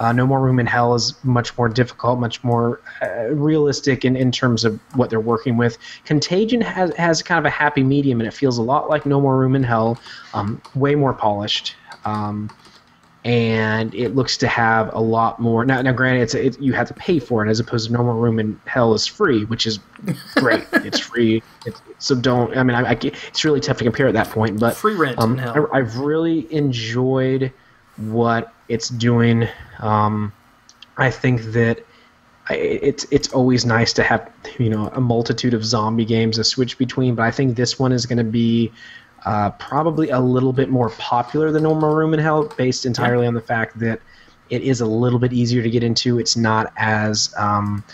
Uh, No More Room in Hell is much more difficult, much more uh, realistic in, in terms of what they're working with. Contagion has, has kind of a happy medium, and it feels a lot like No More Room in Hell, um, way more polished, um, and it looks to have a lot more... Now, now granted, it's, it, you have to pay for it, as opposed to No More Room in Hell is free, which is great. It's free, it's, so don't... I mean, I, I, it's really tough to compare at that point, but... Free rent um, in hell. I, I've really enjoyed what... it's doing. Um, I think that I, it's it's always nice to have you know a multitude of zombie games to switch between, but I think this one is going to be uh, probably a little bit more popular than No More Room in Hell, based entirely yeah. on the fact that it is a little bit easier to get into. It's not as um,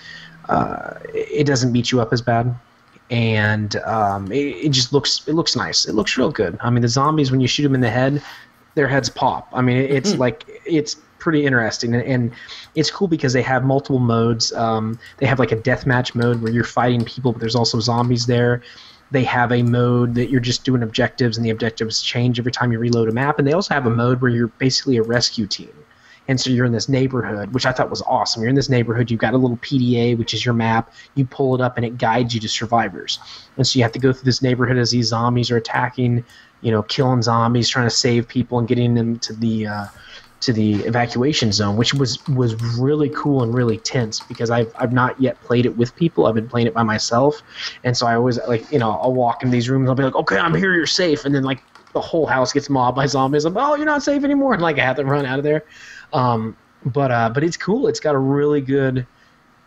uh, it doesn't beat you up as bad. And um, it, it just looks it looks nice. It looks real good. I mean, the zombies when you shoot them in the head, their heads pop. I mean, it's mm-hmm. like it's pretty interesting, and, and it's cool because they have multiple modes. Um, they have like a deathmatch mode where you're fighting people, but there's also zombies there. They have a mode that you're just doing objectives, and the objectives change every time you reload a map. And they also have a mode where you're basically a rescue team, and so you're in this neighborhood, which I thought was awesome. You're in this neighborhood. You've got a little P D A, which is your map. You pull it up, and it guides you to survivors. And so you have to go through this neighborhood as these zombies are attacking. You know, killing zombies, trying to save people, and getting them to the uh, to the evacuation zone, which was was really cool and really tense because I've I've not yet played it with people. I've been playing it by myself, and so I always like you know I'll walk in these rooms. I'll be like, okay, I'm here, you're safe, and then like the whole house gets mobbed by zombies. I'm oh, you're not safe anymore, and like I have to run out of there. Um, but uh, but it's cool. It's got a really good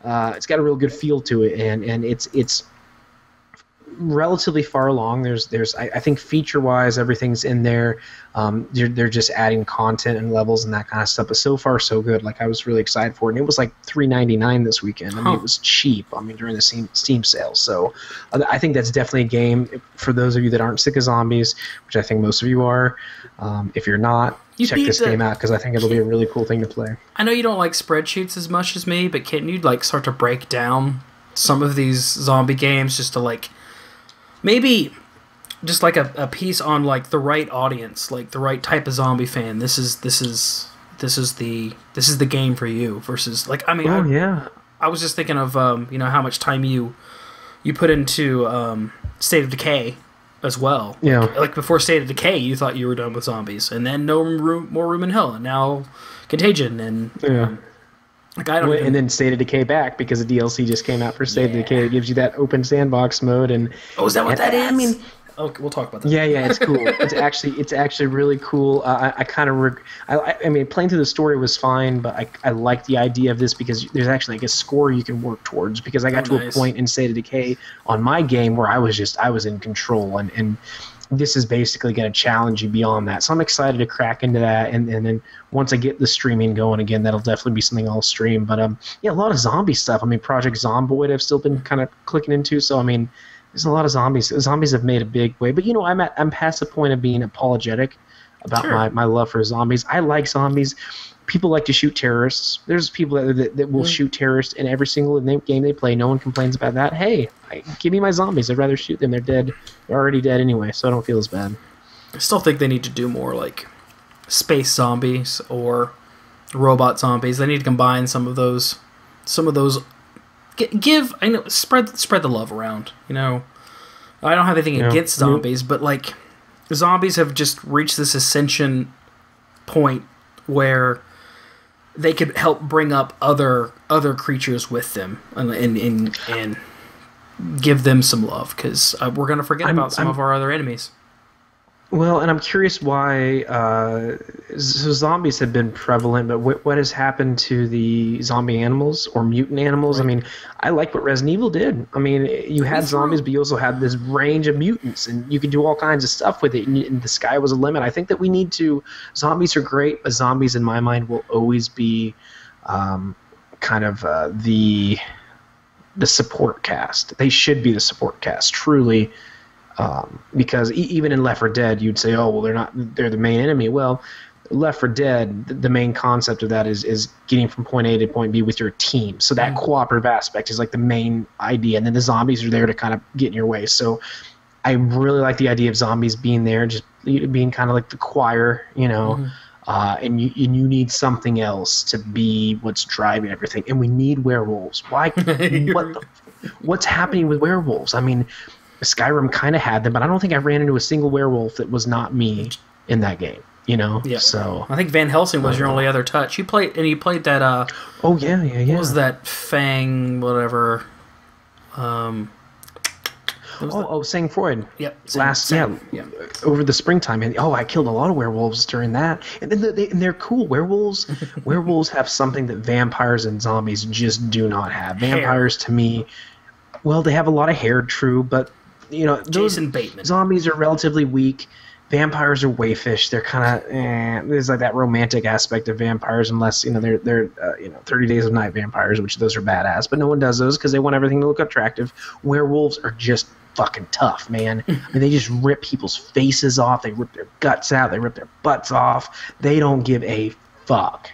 uh, it's got a real good feel to it, and and it's it's. relatively far along. There's, there's. I, I think feature-wise, everything's in there. Um, they're, they're just adding content and levels and that kind of stuff. But so far, so good. Like I was really excited for it, and it was like three ninety-nine this weekend. I mean, huh. it was cheap. I mean, during the Steam, Steam sale. So, I think that's definitely a game for those of you that aren't sick of zombies, which I think most of you are. Um, if you're not, you check this the, game out because I think it'll be a really cool thing to play. I know you don't like spreadsheets as much as me, but can you like start to break down some of these zombie games just to like. Maybe just like a, a piece on like the right audience, like the right type of zombie fan. This is this is this is the this is the game for you. Versus like I mean, oh I, yeah. I was just thinking of um, you know how much time you you put into um, State of Decay as well. Yeah. Like, like before State of Decay, you thought you were done with zombies, and then No Room, More Room in Hell, and now Contagion, and yeah. Um, Like I don't and even... then State of Decay back because the D L C just came out for State yeah. of Decay. It gives you that open sandbox mode and oh, is that what and, that is? I mean, oh, we'll talk about that. Yeah, yeah, it's cool. it's actually it's actually really cool. Uh, I, I kind of I I mean, playing through the story was fine, but I I like the idea of this because there's actually like a score you can work towards. Because I got oh, to nice. a point in State of Decay on my game where I was just I was in control, and and this is basically going to challenge you beyond that. So I'm excited to crack into that, and, and then once I get the streaming going again, that'll definitely be something I'll stream. But um, yeah, a lot of zombie stuff. I mean, Project Zomboid I've still been kind of clicking into, so I mean, there's a lot of zombies. Zombies have made a big way. But you know, I'm at I'm past the point of being apologetic about sure. my, my love for zombies. I like zombies. People like to shoot terrorists. There's people that, that, that will mm. shoot terrorists in every single game they play. No one complains about that. Hey, I, give me my zombies. I'd rather shoot them. They're dead. They're already dead anyway, so I don't feel as bad. I still think they need to do more like space zombies or robot zombies. They need to combine some of those. Some of those. Give I know spread spread the love around. You know, I don't have anything yeah. against zombies, but like zombies have just reached this ascension point where they could help bring up other other creatures with them and and and, and give them some love, because uh, we're going to forget I'm, about some I'm, of our other enemies. Well, and I'm curious why uh, so zombies have been prevalent, but what, what has happened to the zombie animals or mutant animals? Right. I mean, I like what Resident Evil did. I mean, you had That's zombies, true. but you also had this range of mutants, and you could do all kinds of stuff with it, and, and the sky was a limit. I think that we need to – zombies are great, but zombies, in my mind, will always be um, kind of uh, the the support cast. They should be the support cast, truly. Um, because e even in Left four Dead, you'd say, oh, well, they're not, they're the main enemy. Well, Left four Dead, the, the main concept of that is, is getting from point A to point B with your team. So that mm-hmm. cooperative aspect is like the main idea. And then the zombies are there to kind of get in your way. So I really like the idea of zombies being there, just being kind of like the choir, you know, mm-hmm. uh, and, you, and you need something else to be what's driving everything. And we need werewolves. Why? what the, what's happening with werewolves? I mean, Skyrim kind of had them, but I don't think I ran into a single werewolf that was not me in that game. You know, yeah. So I think Van Helsing was your only other touch. You played, and you played that. Uh, oh yeah, yeah, yeah. What was that Fang whatever? Um, what oh, that? oh, Sang Freud. Yep. Sang, Last Sang, yeah, yeah, over the springtime. And oh, I killed a lot of werewolves during that. And then they, and they're cool werewolves. Werewolves have something that vampires and zombies just do not have. Vampires hair. to me, well, they have a lot of hair, true, but. You know, those Jason Bateman. Zombies are relatively weak. Vampires are wayfish. They're kind of eh, there's like that romantic aspect of vampires, unless you know they're they're uh, you know thirty days of night vampires, which those are badass. But no one does those because they want everything to look attractive. Werewolves are just fucking tough, man. I mean, they just rip people's faces off. They rip their guts out. They rip their butts off. They don't give a fuck,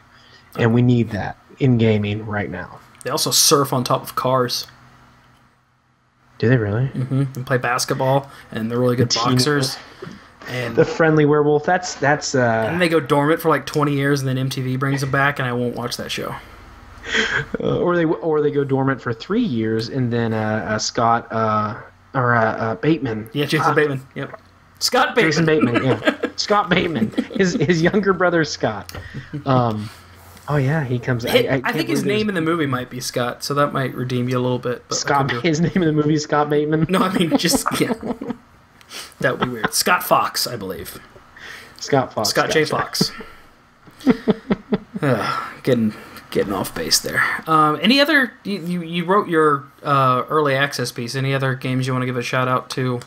and we need that in gaming right now. They also surf on top of cars. Do they really? Mm-hmm. They play basketball, and they're really good the boxers. And the friendly werewolf, that's... that's. Uh, and they go dormant for like twenty years, and then M T V brings them back, and I won't watch that show. Uh, or they or they go dormant for three years, and then uh, uh, Scott... Uh, or uh, uh, Bateman. Yeah, Jason uh, Bateman. Yep. Scott Bateman. Jason Bateman, yeah. Scott Bateman. His, his younger brother, Scott. Um, oh, yeah, he comes... It, I, I, I think his name in the movie might be Scott, so that might redeem you a little bit. But Scott, his name in the movie is Scott Bateman? No, I mean, just... Yeah. That would be weird. Scott Fox, I believe. Scott Fox. Scott, Scott J. Fox. uh, getting getting off base there. Um, any other... You, you wrote your uh, early access piece. Any other games you want to give a shout-out to?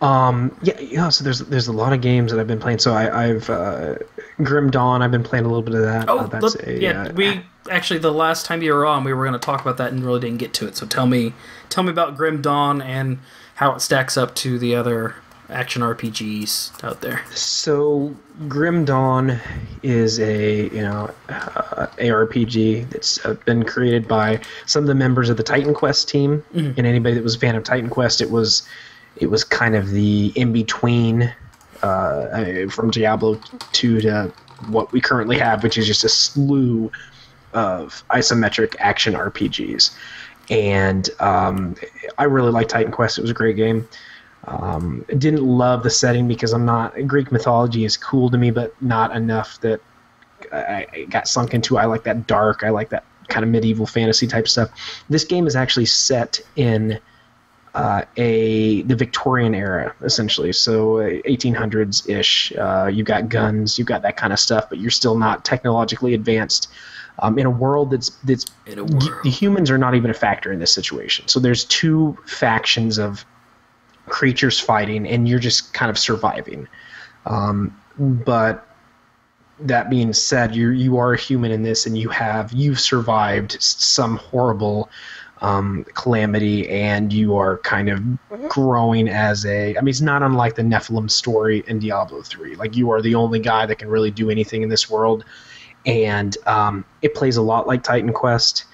Um, yeah, yeah, so there's there's a lot of games that I've been playing. So I, I've uh, Grim Dawn. I've been playing a little bit of that. Oh, uh, that's look, a, yeah. Uh, we actually the last time you were on, we were going to talk about that and really didn't get to it. So tell me, tell me about Grim Dawn and how it stacks up to the other action R P Gs out there. So Grim Dawn is a you know uh, A R P G that's uh, been created by some of the members of the Titan Quest team. Mm-hmm. And anybody that was a fan of Titan Quest, it was. It was kind of the in-between uh, from Diablo two to what we currently have, which is just a slew of isometric action R P Gs. And um, I really liked Titan Quest. It was a great game. Um, didn't love the setting because I'm not – Greek mythology is cool to me, but not enough that I, I got sunk into. I like that dark. I like that kind of medieval fantasy type stuff. This game is actually set in – Uh, a the Victorian era, essentially, so eighteen hundreds-ish. Uh, you've got guns, you've got that kind of stuff, but you're still not technologically advanced um, in a world that's that's in a world. The humans are not even a factor in this situation. So there's two factions of creatures fighting, and you're just kind of surviving. Um, but that being said, you you are a human in this, and you have you've survived some horrible. Um, calamity, and you are kind of growing as a... I mean, it's not unlike the Nephilim story in Diablo three. Like, you are the only guy that can really do anything in this world, and um, it plays a lot like Titan Quest.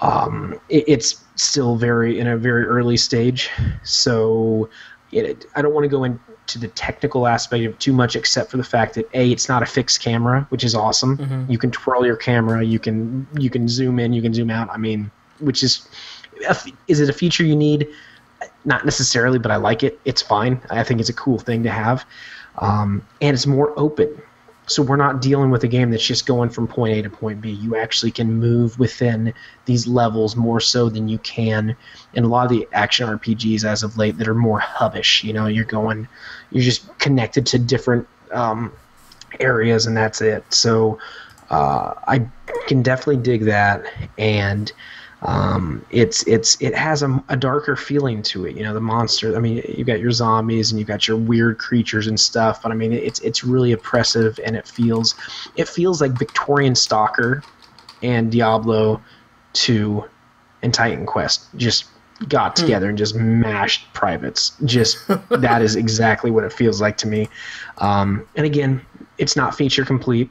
Um, it, it's still very in a very early stage, so it, it, I don't want to go into the technical aspect of it too much, except for the fact that, A, it's not a fixed camera, which is awesome. Mm-hmm. You can twirl your camera, you can, you can zoom in, you can zoom out. I mean... Which is, is it a feature you need? Not necessarily, but I like it. It's fine. I think it's a cool thing to have. Um, and it's more open. So we're not dealing with a game that's just going from point A to point B. You actually can move within these levels more so than you can in a lot of the action R P Gs as of late that are more hubbish. You know, you're going, you're just connected to different um, areas, and that's it. So uh, I can definitely dig that, and um, it's it's it has a, a darker feeling to it. You know, the monster. I mean, you got your zombies and you got your weird creatures and stuff, but I mean, it's it's really oppressive, and it feels it feels like Victorian Stalker and Diablo two and Titan Quest just got together mm. and just mashed privates. Just that is exactly what it feels like to me. Um, and again, it's not feature complete.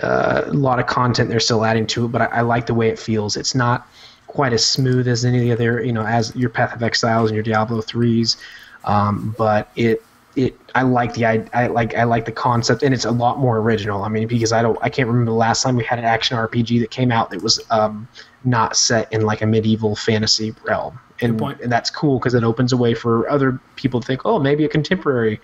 Uh, a lot of content they're still adding to it, but I, I like the way it feels. It's not quite as smooth as any of the other, you know, as your Path of Exiles and your Diablo threes, um, but it it I like the I, I like I like the concept, and it's a lot more original. I mean, because I don't I can't remember the last time we had an action R P G that came out that was um, not set in like a medieval fantasy realm, and, and that's cool because it opens a way for other people to think, oh, maybe a contemporary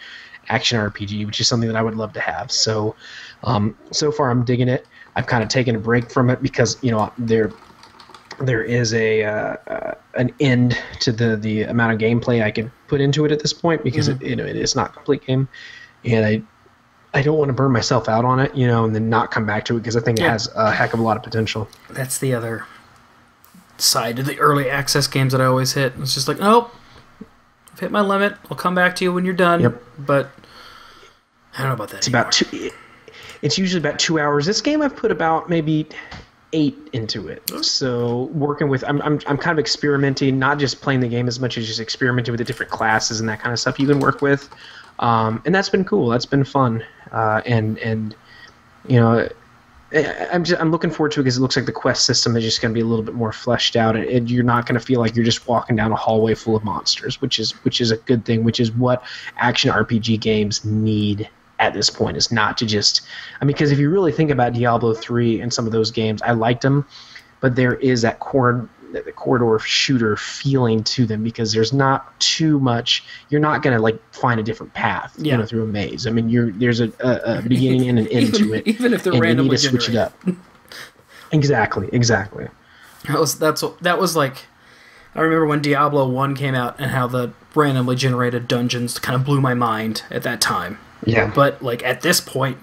action R P G, which is something that I would love to have. So, um, so far I'm digging it. I've kind of taken a break from it because, you know, there, there is a uh, uh, an end to the the amount of gameplay I could put into it at this point, because mm-hmm. it, you know, it is not a complete game, and I I don't want to burn myself out on it, you know, and then not come back to it, because I think yeah. it has a heck of a lot of potential. That's the other side of the early access games that I always hit. It's just like, oh, I've hit my limit. I'll come back to you when you're done. Yep. But I don't know about that. It's anymore. about two. It's usually about two hours. This game I've put about maybe eight into it. So working with, I'm I'm I'm kind of experimenting, not just playing the game as much as just experimenting with the different classes and that kind of stuff you can work with, um, and that's been cool. That's been fun, uh, and and you know, I'm just, I'm looking forward to it, because it looks like the quest system is just going to be a little bit more fleshed out, and, and you're not going to feel like you're just walking down a hallway full of monsters, which is which is a good thing, which is what action R P G games need at this point. Is not to just, I mean, because if you really think about Diablo three and some of those games, I liked them, but there is that core, the corridor shooter feeling to them, because there's not too much. You're not gonna like find a different path, yeah. you know, through a maze. I mean, you're there's a, a, a beginning and an end even, to it, even if they're and randomly you need to switch it up. Exactly, exactly. That was that's that was like, I remember when Diablo one came out and how the randomly generated dungeons kind of blew my mind at that time. Yeah, but like at this point,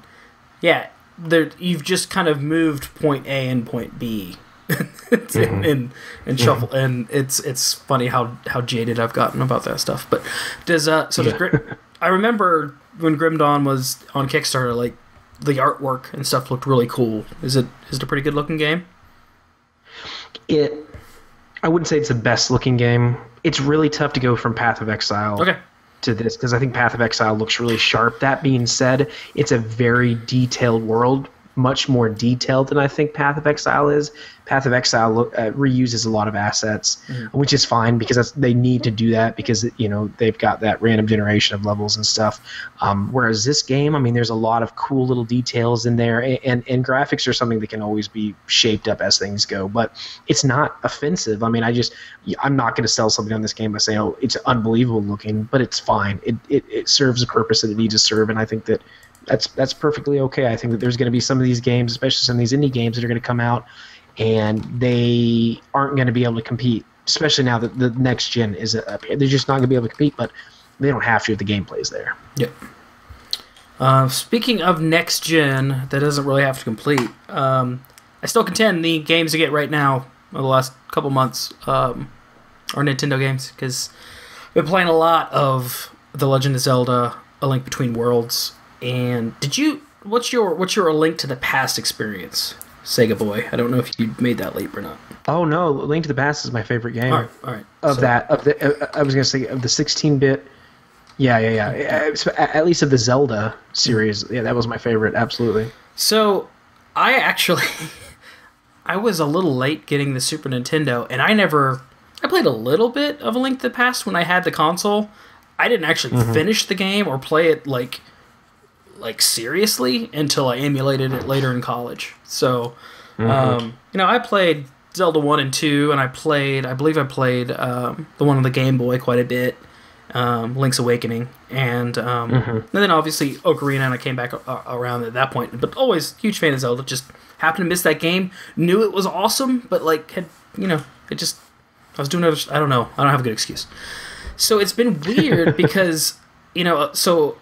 yeah, there you've just kind of moved point A and point B. mm-hmm. and and shuffle mm-hmm. and it's it's funny how how jaded I've gotten about that stuff. But does uh so yeah. does Grim, I remember when Grim Dawn was on Kickstarter, like the artwork and stuff looked really cool. Is it is it a pretty good looking game? It I wouldn't say it's the best looking game. It's really tough to go from Path of Exile okay. to this, because I think Path of Exile looks really sharp. That being said, it's a very detailed world. Much more detailed than I think Path of Exile is. Path of Exile uh, reuses a lot of assets, mm-hmm. which is fine, because that's, they need to do that, because, you know, they've got that random generation of levels and stuff. Um, whereas this game, I mean, there's a lot of cool little details in there, and, and, and graphics are something that can always be shaped up as things go, but it's not offensive. I mean, I just, I'm not going to sell something on this game by saying, oh, it's unbelievable looking, but it's fine. It, it, it serves the purpose that it needs to serve, and I think that That's that's perfectly okay. I think that there's going to be some of these games, especially some of these indie games, that are going to come out, and they aren't going to be able to compete, especially now that the next gen is up here. They're just not going to be able to compete, but they don't have to if the gameplay's there. Yep. Uh, speaking of next gen, that doesn't really have to complete. Um, I still contend the games I get right now over the last couple months um, are Nintendo games, because I've been playing a lot of The Legend of Zelda, A Link Between Worlds. And did you? What's your what's your A Link to the Past experience, Sega boy? I don't know if you made that leap or not. Oh no, A Link to the Past is my favorite game. All right, all right. Of so, that, of the, I was gonna say of the sixteen bit. Yeah, yeah, yeah. At least of the Zelda series, yeah, that was my favorite. Absolutely. So, I actually, I was a little late getting the Super Nintendo, and I never. I played a little bit of A Link to the Past when I had the console. I didn't actually mm-hmm. finish the game or play it like. like seriously until I emulated it later in college. So, mm-hmm. um, you know, I played Zelda one and two, and I played, I believe I played um, the one on the Game Boy quite a bit, um, Link's Awakening, and, um, mm-hmm. and then obviously Ocarina, and I came back around at that point, but always huge fan of Zelda, just happened to miss that game, knew it was awesome, but like, had, you know, it just, I was doing other, I don't know, I don't have a good excuse. So it's been weird because, you know, so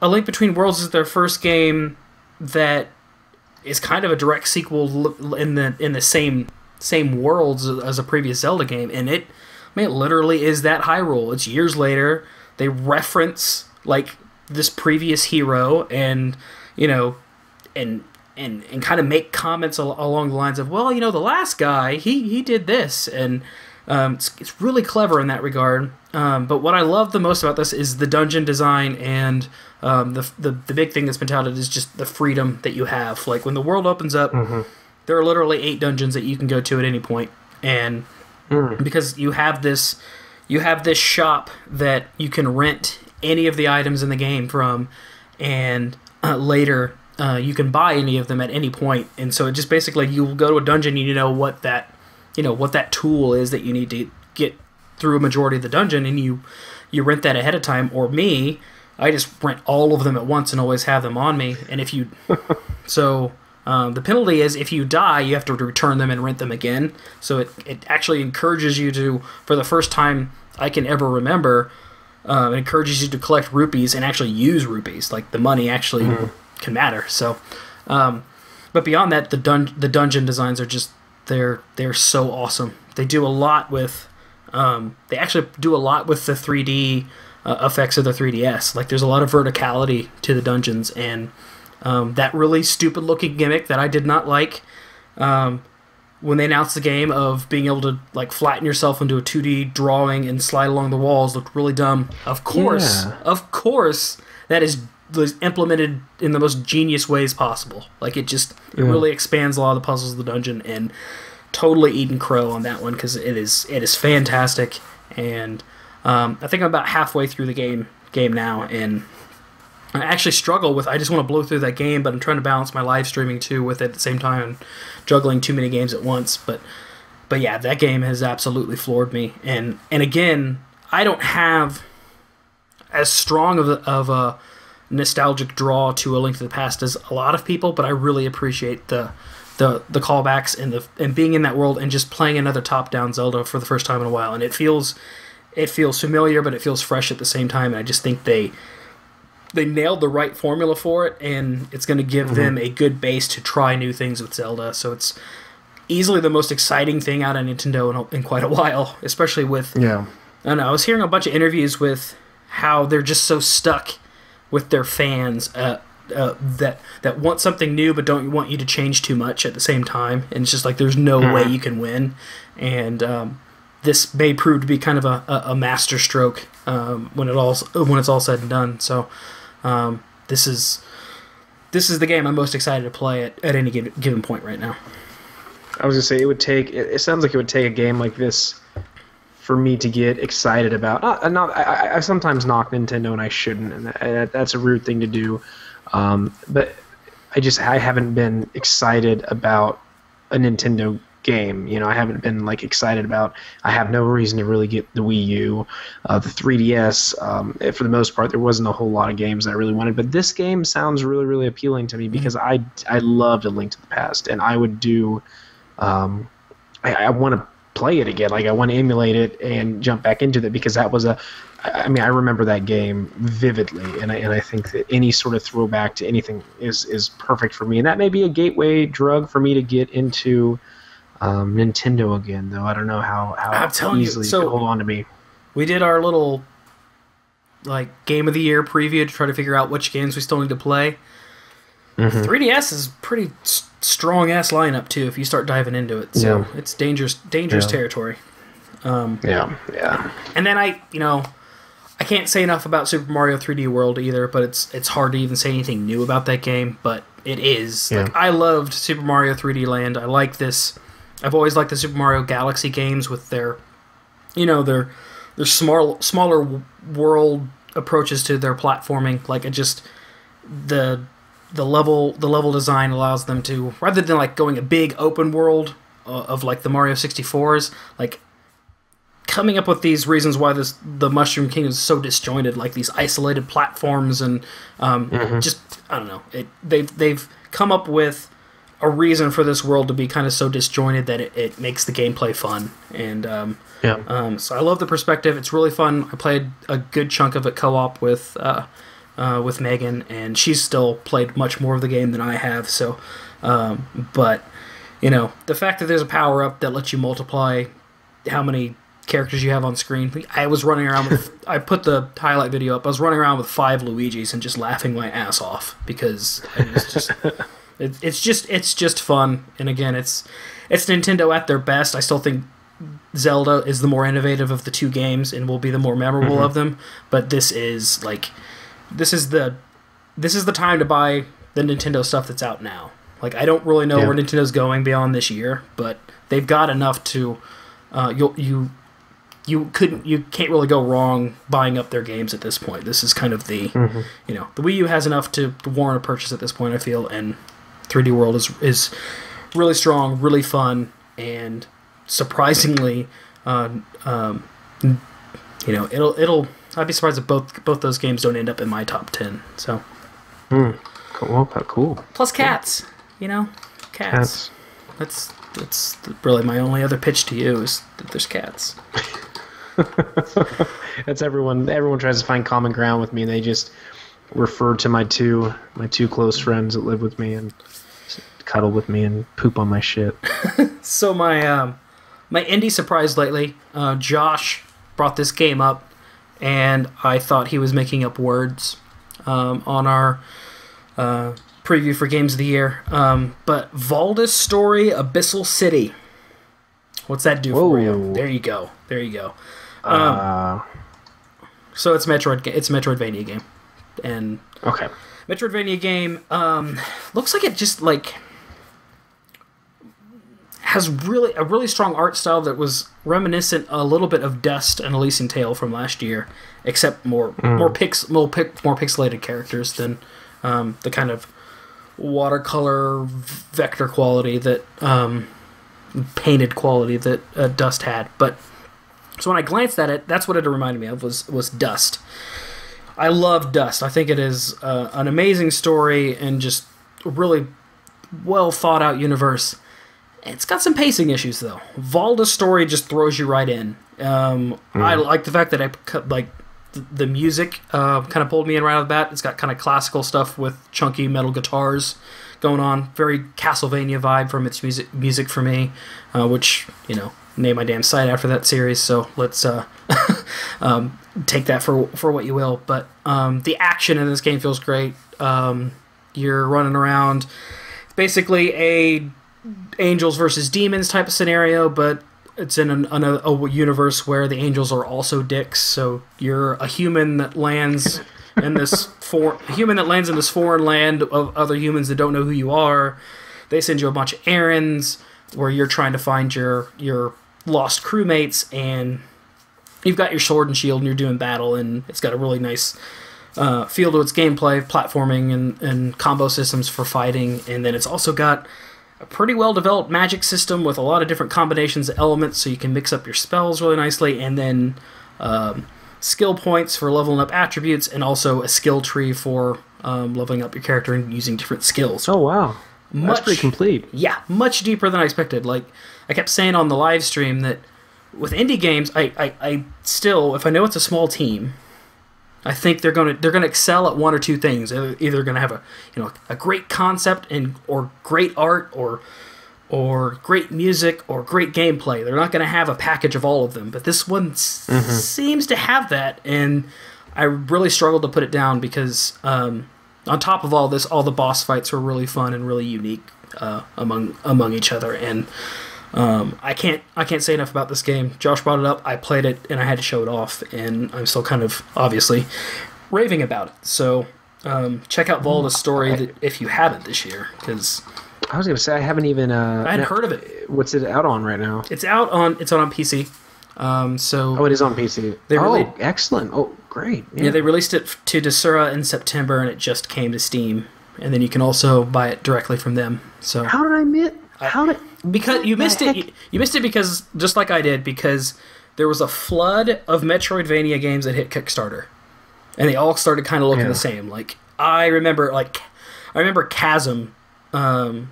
A Link Between Worlds is their first game that is kind of a direct sequel in the in the same same worlds as a previous Zelda game, and it, I mean, it literally is that Hyrule. It's years later. They reference like this previous hero, and you know, and and and kind of make comments al along the lines of, well, you know, the last guy he he did this, and um, it's it's really clever in that regard. Um, but what I love the most about this is the dungeon design, and um, the, the the big thing that's been touted is just the freedom that you have. Like, when the world opens up, mm-hmm. there are literally eight dungeons that you can go to at any point, and mm. because you have this, you have this shop that you can rent any of the items in the game from, and uh, later uh, you can buy any of them at any point. And so it just basically, you will go to a dungeon, and you know what that, you know what that tool is that you need to get through a majority of the dungeon, and you you rent that ahead of time. Or me, I just rent all of them at once and always have them on me. And if you so um, the penalty is if you die, you have to return them and rent them again. So it, it actually encourages you to, for the first time I can ever remember, uh, it encourages you to collect rupees and actually use rupees. Like, the money actually mm. can matter. So um, but beyond that, the dun the dungeon designs are just, they're they're so awesome. They do a lot with Um, they actually do a lot with the three D uh, effects of the three D S. Like, there's a lot of verticality to the dungeons, and um, that really stupid-looking gimmick that I did not like um, when they announced the game of being able to, like, flatten yourself into a two D drawing and slide along the walls looked really dumb. Of course, yeah. of course, that is was implemented in the most genius ways possible. Like, it just yeah. it really expands a lot of the puzzles of the dungeon, and totally eating crow on that one, because it is it is fantastic. And um, I think I'm about halfway through the game game now, and I actually struggle with, I just want to blow through that game, but I'm trying to balance my live streaming too with it at the same time, and juggling too many games at once. But but yeah, that game has absolutely floored me. And and again, I don't have as strong of a, of a nostalgic draw to A Link to the Past as a lot of people, but I really appreciate the the the callbacks and the and being in that world and just playing another top-down Zelda for the first time in a while. And it feels it feels familiar, but it feels fresh at the same time. And I just think they they nailed the right formula for it, and it's going to give mm-hmm. them a good base to try new things with Zelda. So it's easily the most exciting thing out of Nintendo in, in quite a while, especially with yeah. I don't know, I was hearing a bunch of interviews with how they're just so stuck with their fans uh Uh, that that want something new but don't want you to change too much at the same time, and it's just like there's no way you can win. And um, this may prove to be kind of a, a, a master stroke um, when it all when it's all said and done. So um, this is this is the game I'm most excited to play at, at any given, given point right now. I was gonna say, it would take it, it sounds like it would take a game like this for me to get excited about. Not, not I, I sometimes knock Nintendo, and I shouldn't, and that, that's a rude thing to do. Um, but I just I haven't been excited about a Nintendo game. You know, I haven't been like excited about. I have no reason to really get the Wii U, uh, the three D S. Um, for the most part, there wasn't a whole lot of games that I really wanted. But this game sounds really, really appealing to me, because I I loved A Link to the Past, and I would do. Um, I, I want to play it again. Like, I want to emulate it and jump back into it, because that was a. I mean, I remember that game vividly, and I, and I think that any sort of throwback to anything is, is perfect for me. And that may be a gateway drug for me to get into um, Nintendo again, though. I don't know how, how easily you, so hold on to me. We did our little like Game of the Year preview to try to figure out which games we still need to play. Mm-hmm. three D S is pretty strong-ass lineup, too, if you start diving into it. So yeah. it's dangerous, dangerous yeah. territory. Um, yeah, yeah. And then I, you know... I can't say enough about Super Mario three D World either, but it's it's hard to even say anything new about that game, but it is. Yeah. Like, I loved Super Mario three D Land. I like this. I've always liked the Super Mario Galaxy games with their, you know, their their small, smaller world approaches to their platforming. Like, it just the the level the level design allows them to, rather than like going a big open world uh, of like the Mario sixty-fours, like coming up with these reasons why this the Mushroom Kingdom is so disjointed, like these isolated platforms, and um, mm-hmm. just I don't know. It they've they've come up with a reason for this world to be kind of so disjointed that it, it makes the gameplay fun. And um, yeah, um, so I love the perspective. It's really fun. I played a good chunk of it co-op with uh, uh, with Megan, and she's still played much more of the game than I have. So, um, but you know, the fact that there's a power up that lets you multiply how many characters you have on screen. I was running around with, I put the highlight video up, I was running around with five Luigis and just laughing my ass off, because I mean, it's just it, it's just it's just fun. And again, it's it's Nintendo at their best. I still think Zelda is the more innovative of the two games and will be the more memorable mm-hmm. of them, but this is like this is the this is the time to buy the Nintendo stuff that's out now. Like, I don't really know yeah. where Nintendo's going beyond this year, but they've got enough to uh you'll you You couldn't, you can't really go wrong buying up their games at this point. This is kind of the, mm-hmm. you know, the Wii U has enough to warrant a purchase at this point, I feel, and three D World is is really strong, really fun, and surprisingly, uh, um, you know, it'll it'll. I'd be surprised if both both those games don't end up in my top ten. So, mm. cool, cool. Plus cats, you know, cats. cats. That's that's really my only other pitch to you, is that there's cats. That's everyone. Everyone tries to find common ground with me, and they just refer to my two my two close friends that live with me and cuddle with me and poop on my shit. So my um, my indie surprise lately, uh, Josh brought this game up, and I thought he was making up words um, on our uh, preview for Games of the Year. Um, but Valda's Story: Abyssal City. What's that do Whoa. for you? There you go. There you go. Um, uh, so it's Metroid. It's a Metroidvania game, and okay, Metroidvania game. Um, looks like it just like has really a really strong art style that was reminiscent a little bit of Dust and Elysian Tale from last year, except more mm. more pix more, pic, more pixelated characters than um, the kind of watercolor vector quality that um, painted quality that uh, Dust had, but. So when I glanced at it, that's what it reminded me of, was was Dust. I love Dust. I think it is uh, an amazing story and just a really well-thought-out universe. It's got some pacing issues, though. Valda's Story just throws you right in. Um, mm. I like the fact that I like the music uh, kind of pulled me in right out of the bat. It's got kind of classical stuff with chunky metal guitars going on. Very Castlevania vibe from its music, music for me, uh, which, you know... name my damn site after that series, so let's uh, um, take that for for what you will. But um, the action in this game feels great. Um, you're running around, basically a angels versus demons type of scenario, but it's in an, an, a, a universe where the angels are also dicks. So you're a human that lands in this for a human that lands in this foreign land of other humans that don't know who you are. They send you a bunch of errands where you're trying to find your your lost crewmates, and you've got your sword and shield, and you're doing battle, and it's got a really nice uh, feel to its gameplay, platforming, and, and combo systems for fighting, and then it's also got a pretty well-developed magic system with a lot of different combinations of elements, so you can mix up your spells really nicely, and then um, skill points for leveling up attributes, and also a skill tree for um, leveling up your character and using different skills. Oh, wow. Much, That's pretty complete. Yeah, much deeper than I expected. Like, I kept saying on the live stream that with indie games, I, I, I still, if I know it's a small team, I think they're gonna they're gonna excel at one or two things. They're either gonna have a you know a great concept and or great art or or great music or great gameplay. They're not gonna have a package of all of them. But this one mm-hmm. seems to have that, and I really struggled to put it down because. Um, On top of all this, all the boss fights were really fun and really unique uh, among among each other, and um, I can't I can't say enough about this game. Josh brought it up, I played it, and I had to show it off, and I'm still kind of obviously raving about it. So um, check out Valda's Story I, if you haven't this year, because I was going to say I haven't even uh, I hadn't no, heard of it. What's it out on right now? It's out on it's out on P C. Um, so oh, it is on P C. They oh, really, excellent! Oh, great! Yeah. yeah, they released it to Desura in September, and it just came to Steam. And then you can also buy it directly from them. So how did I miss? How did Because you missed it. You, you missed it because, just like I did, because there was a flood of Metroidvania games that hit Kickstarter, and they all started kind of looking yeah. the same. Like I remember, like I remember Chasm. Um,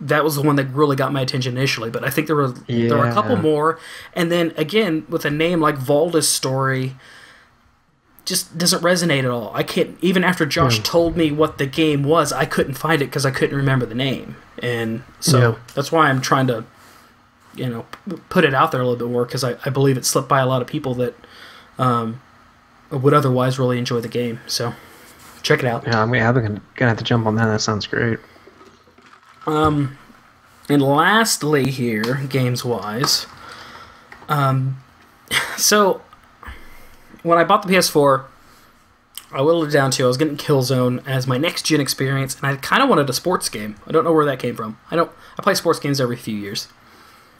that was the one that really got my attention initially. But I think there were yeah. there were a couple more, and then again with a name like Valda's Story, just doesn't resonate at all. I can't even after Josh yeah. told me what the game was, I couldn't find it because I couldn't remember the name. And so yeah. that's why I'm trying to, you know, put it out there a little bit more, because I, I believe it slipped by a lot of people that um, would otherwise really enjoy the game. So check it out. Yeah, I'm gonna, I'm gonna have to jump on that. That sounds great. Um, and lastly, here games wise, um, so. When I bought the P S four, I whittled it down to I was getting Killzone as my next gen experience, and I kind of wanted a sports game. I don't know where that came from. I don't. I play sports games every few years.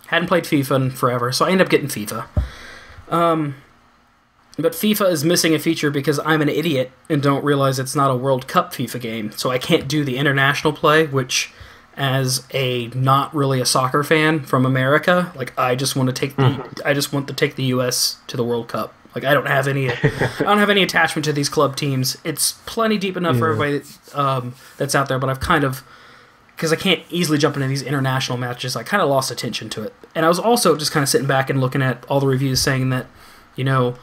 Hadn't played FIFA in forever, so I ended up getting FIFA. Um, but FIFA is missing a feature because I'm an idiot and don't realize it's not a World Cup FIFA game, so I can't do the international play. Which, as a not really a soccer fan from America, like I just want to take the mm-hmm. I just want to take the U S to the World Cup. Like I don't have any, I don't have any attachment to these club teams. It's plenty deep enough yeah. for everybody that's, um, that's out there. But I've kind of, because I can't easily jump into these international matches, I kind of lost attention to it. And I was also just kind of sitting back and looking at all the reviews saying that, you know,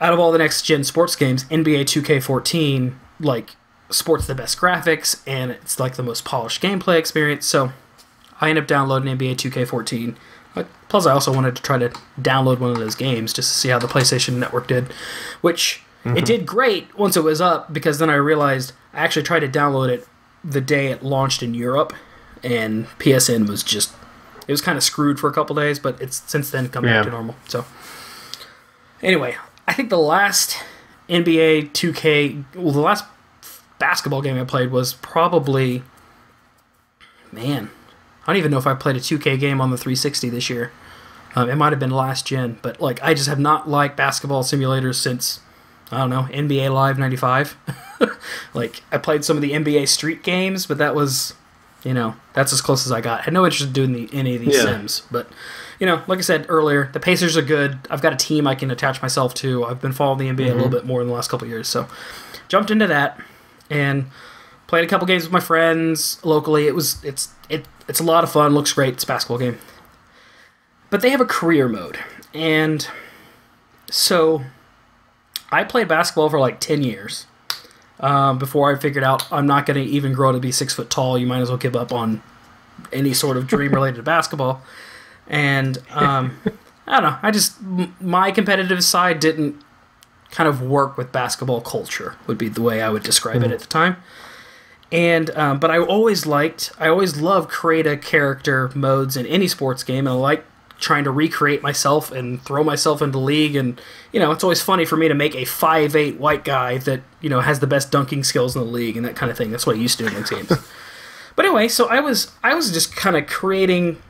out of all the next gen sports games, N B A two K fourteen like sports the best graphics and it's like the most polished gameplay experience. So I ended up downloading N B A two K fourteen. Plus, I also wanted to try to download one of those games just to see how the PlayStation Network did, which mm-hmm. it did great once it was up, because then I realized I actually tried to download it the day it launched in Europe, and P S N was just, it was kind of screwed for a couple days, but it's since then come yeah. back to normal. So anyway, I think the last N B A two K, well, the last basketball game I played was probably, man, I don't even know if I played a two K game on the three sixty this year. Um, it might have been last gen, but like I just have not liked basketball simulators since, I don't know, N B A Live ninety-five. Like I played some of the N B A Street games, but that was, you know, that's as close as I got. I had no interest in doing the, any of these yeah. sims, but you know, like I said earlier, the Pacers are good. I've got a team I can attach myself to. I've been following the N B A mm-hmm. a little bit more in the last couple of years, so jumped into that and played a couple games with my friends locally. It was it's it. It's a lot of fun, looks great, it's a basketball game. But they have a career mode. And so I played basketball for like ten years um, before I figured out I'm not going to even grow to be six foot tall. You might as well give up on any sort of dream related to basketball. And um, I don't know. I just, m my competitive side didn't kind of work with basketball culture, would be the way I would describe mm-hmm. it at the time. And um, but I always liked, I always love create a character modes in any sports game, and I like trying to recreate myself and throw myself into league. And you know, it's always funny for me to make a five eight white guy that you know has the best dunking skills in the league and that kind of thing. That's what I used to do in teams. But anyway, so I was I was just kind of creating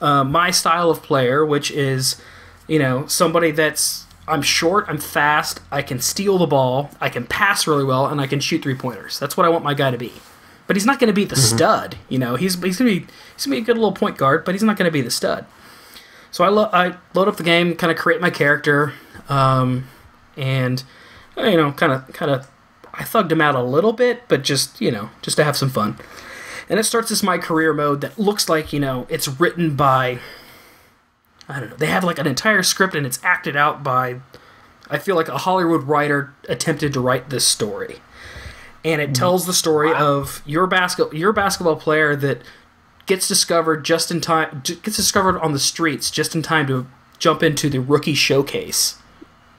uh, my style of player, which is you know somebody that's I'm short, I'm fast, I can steal the ball, I can pass really well, and I can shoot three-pointers. That's what I want my guy to be. But he's not going to be the mm-hmm. stud, you know. He's he's going to be he's going to be a good little point guard, but he's not going to be the stud. So I lo I load up the game, kind of create my character, um, and you know, kind of kind of I thugged him out a little bit, but just you know, just to have some fun. And it starts this my career mode that looks like you know it's written by. I don't know. They have like an entire script, and it's acted out by, I feel like a Hollywood writer attempted to write this story, and it tells the story wow. of your basket, your basketball player that gets discovered just in time, gets discovered on the streets just in time to jump into the rookie showcase.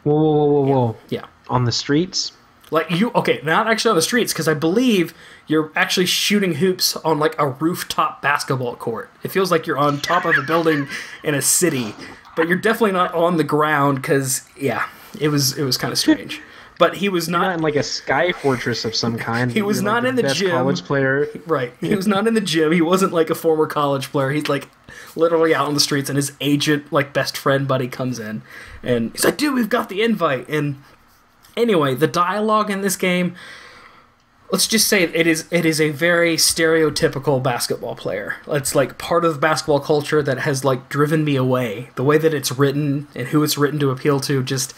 Whoa, whoa, whoa, whoa! Yeah, yeah. On the streets. Like you, okay, not actually on the streets, because I believe you're actually shooting hoops on like a rooftop basketball court. It feels like you're on top of a building in a city, but you're definitely not on the ground because, yeah, it was it was kind of strange. But he was not, not in like a sky fortress of some kind. He was not like in the, the best gym. College player, right? He was not in the gym. He wasn't like a former college player. He's like literally out on the streets, and his agent, like best friend buddy, comes in, and he's like, "Dude, we've got the invite." And anyway, the dialogue in this game let's just say it is it is a very stereotypical basketball player. It's like part of basketball culture that has like driven me away. The way that it's written and who it's written to appeal to, just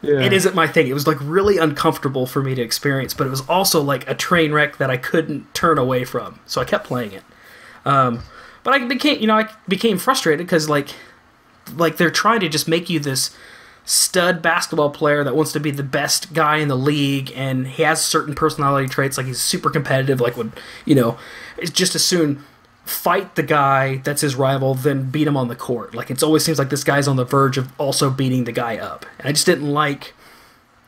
yeah. it isn't my thing. It was like really uncomfortable for me to experience, but it was also like a train wreck that I couldn't turn away from. So I kept playing it. Um, but I became, you know, I became frustrated because like like they're trying to just make you this stud basketball player that wants to be the best guy in the league, and he has certain personality traits, like he's super competitive, like would, you know, just as soon fight the guy that's his rival than beat him on the court. Like it always seems like this guy's on the verge of also beating the guy up, and I just didn't like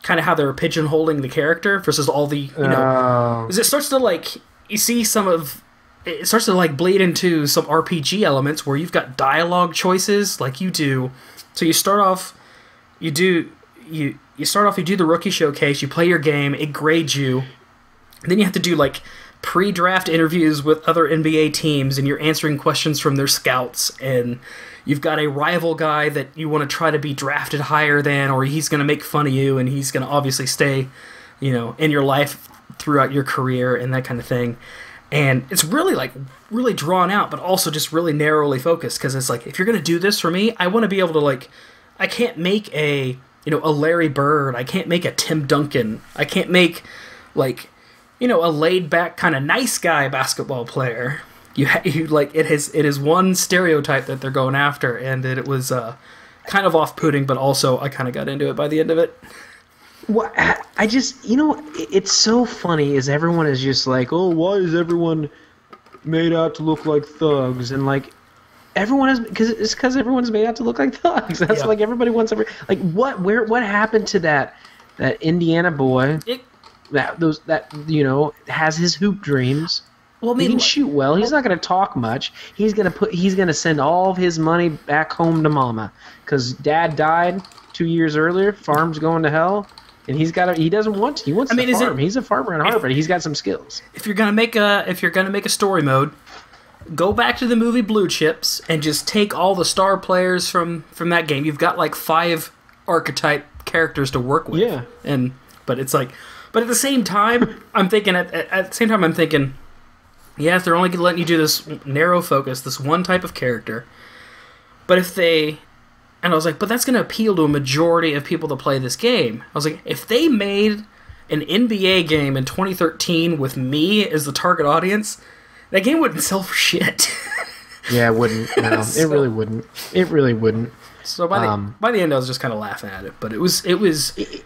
kind of how they were pigeonholing the character versus all the, you know, because it starts to like you see some of it starts to like bleed into some R P G elements where you've got dialogue choices, like you do. So you start off. You do you you start off. You do the rookie showcase. You play your game. It grades you. Then you have to do like pre-draft interviews with other N B A teams, and you're answering questions from their scouts. And you've got a rival guy that you want to try to be drafted higher than, or he's going to make fun of you, and he's going to obviously stay, you know, in your life throughout your career and that kind of thing. And it's really like really drawn out, but also just really narrowly focused, because it's like, if you're going to do this for me, I want to be able to like. I can't make a, you know, a Larry Bird. I can't make a Tim Duncan. I can't make, like, you know, a laid-back kind of nice guy basketball player. You, ha you like, it has it is one stereotype that they're going after, and it, it was uh, kind of off-putting, but also I kind of got into it by the end of it. Well, I just, you know, it's so funny is everyone is just like, oh, why is everyone made out to look like thugs? And, like, everyone is, because it's because everyone's made out to look like thugs. That's yeah. like everybody wants. Every like what where what happened to that that Indiana boy it, that those that you know has his hoop dreams. Well, I mean, he can shoot well. He's not going to talk much. He's going to put. He's going to send all of his money back home to mama because dad died two years earlier. Farm's going to hell. And he's got. A, he doesn't want. To, he wants. I mean, to farm. It, he's a farmer in Harvard. If, he's got some skills. If you're going to make a if you're going to make a story mode. Go back to the movie Blue Chips and just take all the star players from from that game. You've got like five archetype characters to work with. Yeah. And but it's like, but at the same time, I'm thinking at, at, at the same time I'm thinking, yeah, if they're only letting you do this narrow focus, this one type of character. But if they, and I was like, but that's going to appeal to a majority of people that play this game. I was like, if they made an N B A game in twenty thirteen with me as the target audience. That game wouldn't sell for shit. Yeah, it wouldn't. No, so, it really wouldn't. It really wouldn't. So by the um, by the end, I was just kind of laughing at it, but it was it was it,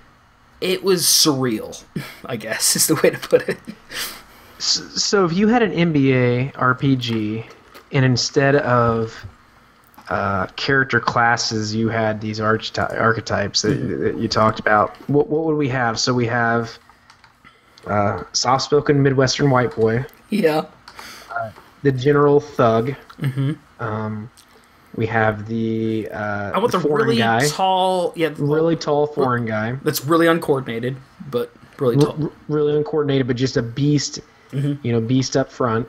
it was surreal, I guess is the way to put it. So, so if you had an N B A R P G, and instead of uh, character classes, you had these archety archetypes that, that you talked about. What what would we have? So we have uh, soft-spoken Midwestern white boy. Yeah. The general thug. Mm-hmm. um, we have the uh, I want the, the foreign really guy. Tall, yeah, really tall foreign guy that's really uncoordinated, but really tall, R really uncoordinated, but just a beast. Mm-hmm. You know, beast up front.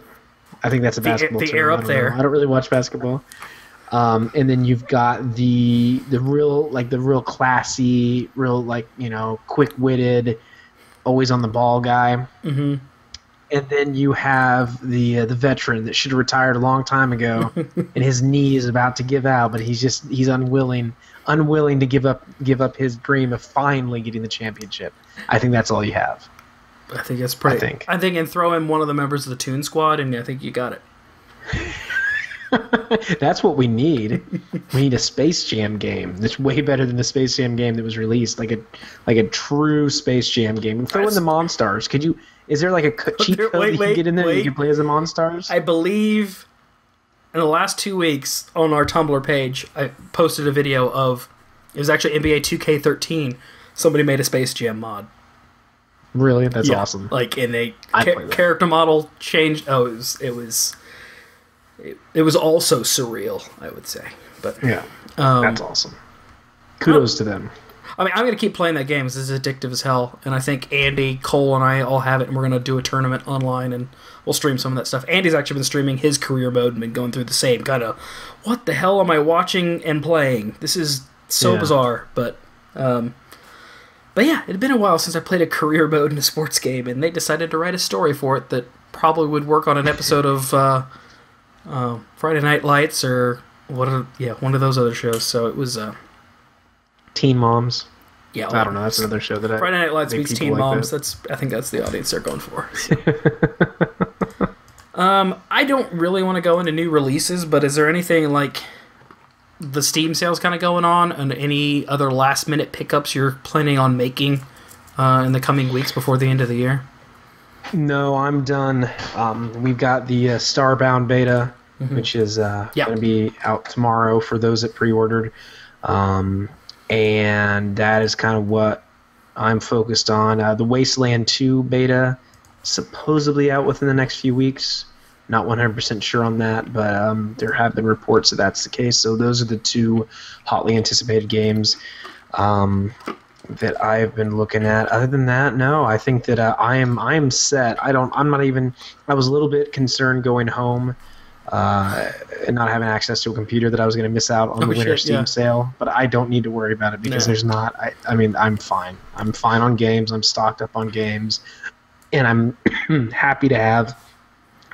I think that's a basketball. The, the term. Air up I there. Know. I don't really watch basketball. Um, and then you've got the the real like the real classy, real like you know quick witted, always on the ball guy. Mm-hmm. And then you have the uh, the veteran that should have retired a long time ago, and his knee is about to give out, but he's just he's unwilling, unwilling to give up give up his dream of finally getting the championship. I think that's all you have. I think that's pretty. I think. I think, and throw in one of the members of the Toon Squad, and I think you got it. That's what we need. We need a Space Jam game that's way better than the Space Jam game that was released, like a like a true Space Jam game. And throw in the Monstars. Could you? Is there like a cheat code wait, you can get in there wait. that you can play as the Monstars? I believe in the last two weeks on our Tumblr page, I posted a video of it was actually N B A two K thirteen. Somebody made a Space Jam mod. Really? That's yeah. awesome. Like, and they ca character model changed. Oh, it was it was it, it was also surreal. I would say, but yeah, um, that's awesome. Kudos um, to them. I mean, I'm going to keep playing that game. This is addictive as hell. And I think Andy, Cole, and I all have it, and we're going to do a tournament online, and we'll stream some of that stuff. Andy's actually been streaming his career mode and been going through the same kind of, what the hell am I watching and playing? This is so yeah. bizarre, but um, But yeah, it had been a while since I played a career mode in a sports game, and they decided to write a story for it that probably would work on an episode of uh, uh, Friday Night Lights or what? Are, yeah, one of those other shows. So it was uh, Teen Moms. Yeah, well, I don't know. That's another show that I Friday Night Lights beats Teen like Moms. That. That's I think that's the audience they're going for. So. um, I don't really want to go into new releases, but is there anything like the Steam sales kind of going on, and any other last minute pickups you're planning on making uh, in the coming weeks before the end of the year? No, I'm done. Um, we've got the uh, Starbound beta, mm-hmm. which is uh, yep. going to be out tomorrow for those that pre-ordered. Um, and that is kind of what I'm focused on. Uh, the Wasteland two beta, supposedly out within the next few weeks. Not one hundred percent sure on that, but um, there have been reports that that's the case. So those are the two hotly anticipated games um, that I've been looking at. Other than that, no, I think that uh, I am I am set. I don't. I'm not even. I was a little bit concerned going home uh, and not having access to a computer that I was going to miss out on oh, the winter shit, Steam yeah. sale. But I don't need to worry about it because no. there's not. I, I mean, I'm fine. I'm fine on games. I'm stocked up on games, and I'm happy to have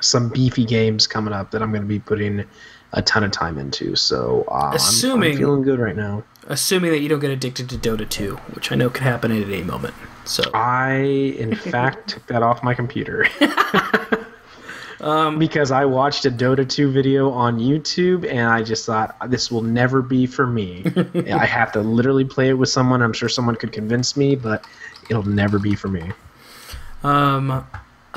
some beefy games coming up that I'm going to be putting a ton of time into. So uh, assuming, I'm, I'm feeling good right now. Assuming that you don't get addicted to Dota two, which I know can happen at any moment. So I, in fact, took that off my computer. um, because I watched a Dota two video on YouTube, and I just thought, this will never be for me. I have to literally play it with someone. I'm sure someone could convince me, but it'll never be for me. Um...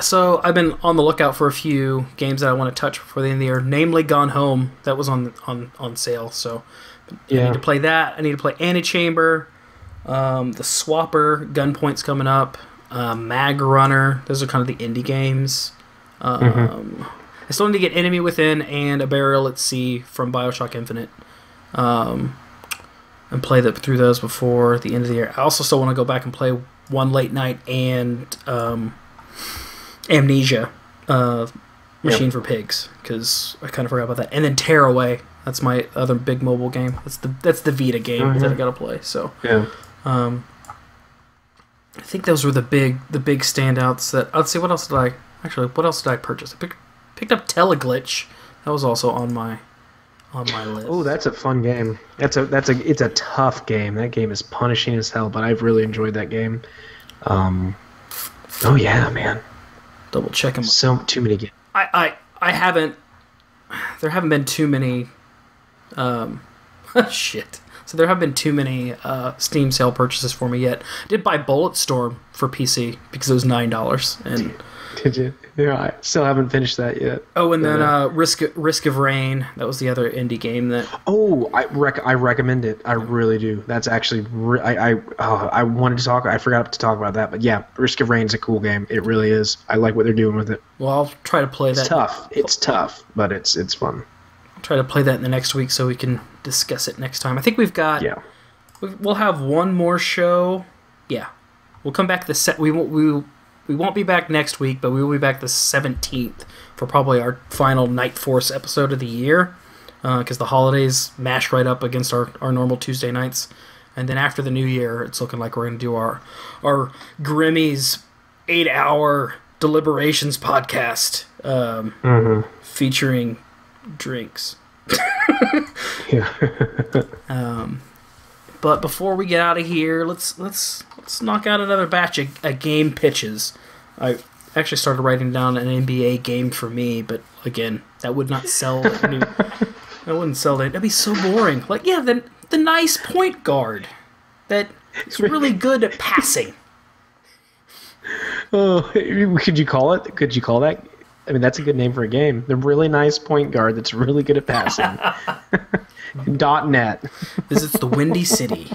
So I've been on the lookout for a few games that I want to touch before the end of the year, namely Gone Home. That was on on, on sale, so yeah. I need to play that. I need to play Antichamber, um, The Swapper, Gunpoint's coming up, uh, Mag Runner. Those are kind of the indie games. Um, mm-hmm. I still need to get Enemy Within and A Burial at Sea from BioShock Infinite um, and play the, through those before the end of the year. I also still want to go back and play One Late Night and... Um, Amnesia, uh, Machine yep. for Pigs, because I kind of forgot about that. And then Tearaway, that's my other big mobile game. That's the that's the Vita game mm-hmm. that I gotta play. So yeah, um, I think those were the big the big standouts. That let's see, what else did I actually? What else did I purchase? I pick, picked up Teleglitch. That was also on my on my list. Oh, that's a fun game. That's a that's a it's a tough game. That game is punishing as hell, but I've really enjoyed that game. Um, oh yeah, man. Double check them. So too many games. I, I I haven't. There haven't been too many. Um, shit. So there haven't been too many uh, Steam sale purchases for me yet. I did buy Bulletstorm for P C because it was nine dollars. And did you? Yeah, I still haven't finished that yet. Oh, and then uh, Risk Risk of Rain. That was the other indie game that. Oh, I rec I recommend it. I really do. That's actually re I I uh, I wanted to talk. I forgot to talk about that, but yeah, Risk of Rain's a cool game. It really is. I like what they're doing with it. Well, I'll try to play that. It's tough. It's tough, but it's it's fun. I'll try to play that in the next week so we can discuss it next time. I think we've got. Yeah. We've, we'll have one more show. Yeah, we'll come back to the set. We won't. We. We won't be back next week, but we will be back the seventeenth for probably our final Night Force episode of the year, because uh, the holidays mash right up against our, our normal Tuesday nights. And then after the new year, it's looking like we're going to do our, our Grimmy's eight hour deliberations podcast um, mm-hmm. featuring drinks. yeah. um, but before we get out of here, let's... let's Let's knock out another batch of, of game pitches. I actually started writing down an N B A game for me, but again, that would not sell. That, new, that wouldn't sell. That. That'd be so boring. Like, yeah, the, the nice point guard that is really good at passing. Oh, could you call it? Could you call that? I mean, that's a good name for a game. The really nice point guard that's really good at passing. Dot net. Because it's the Windy City.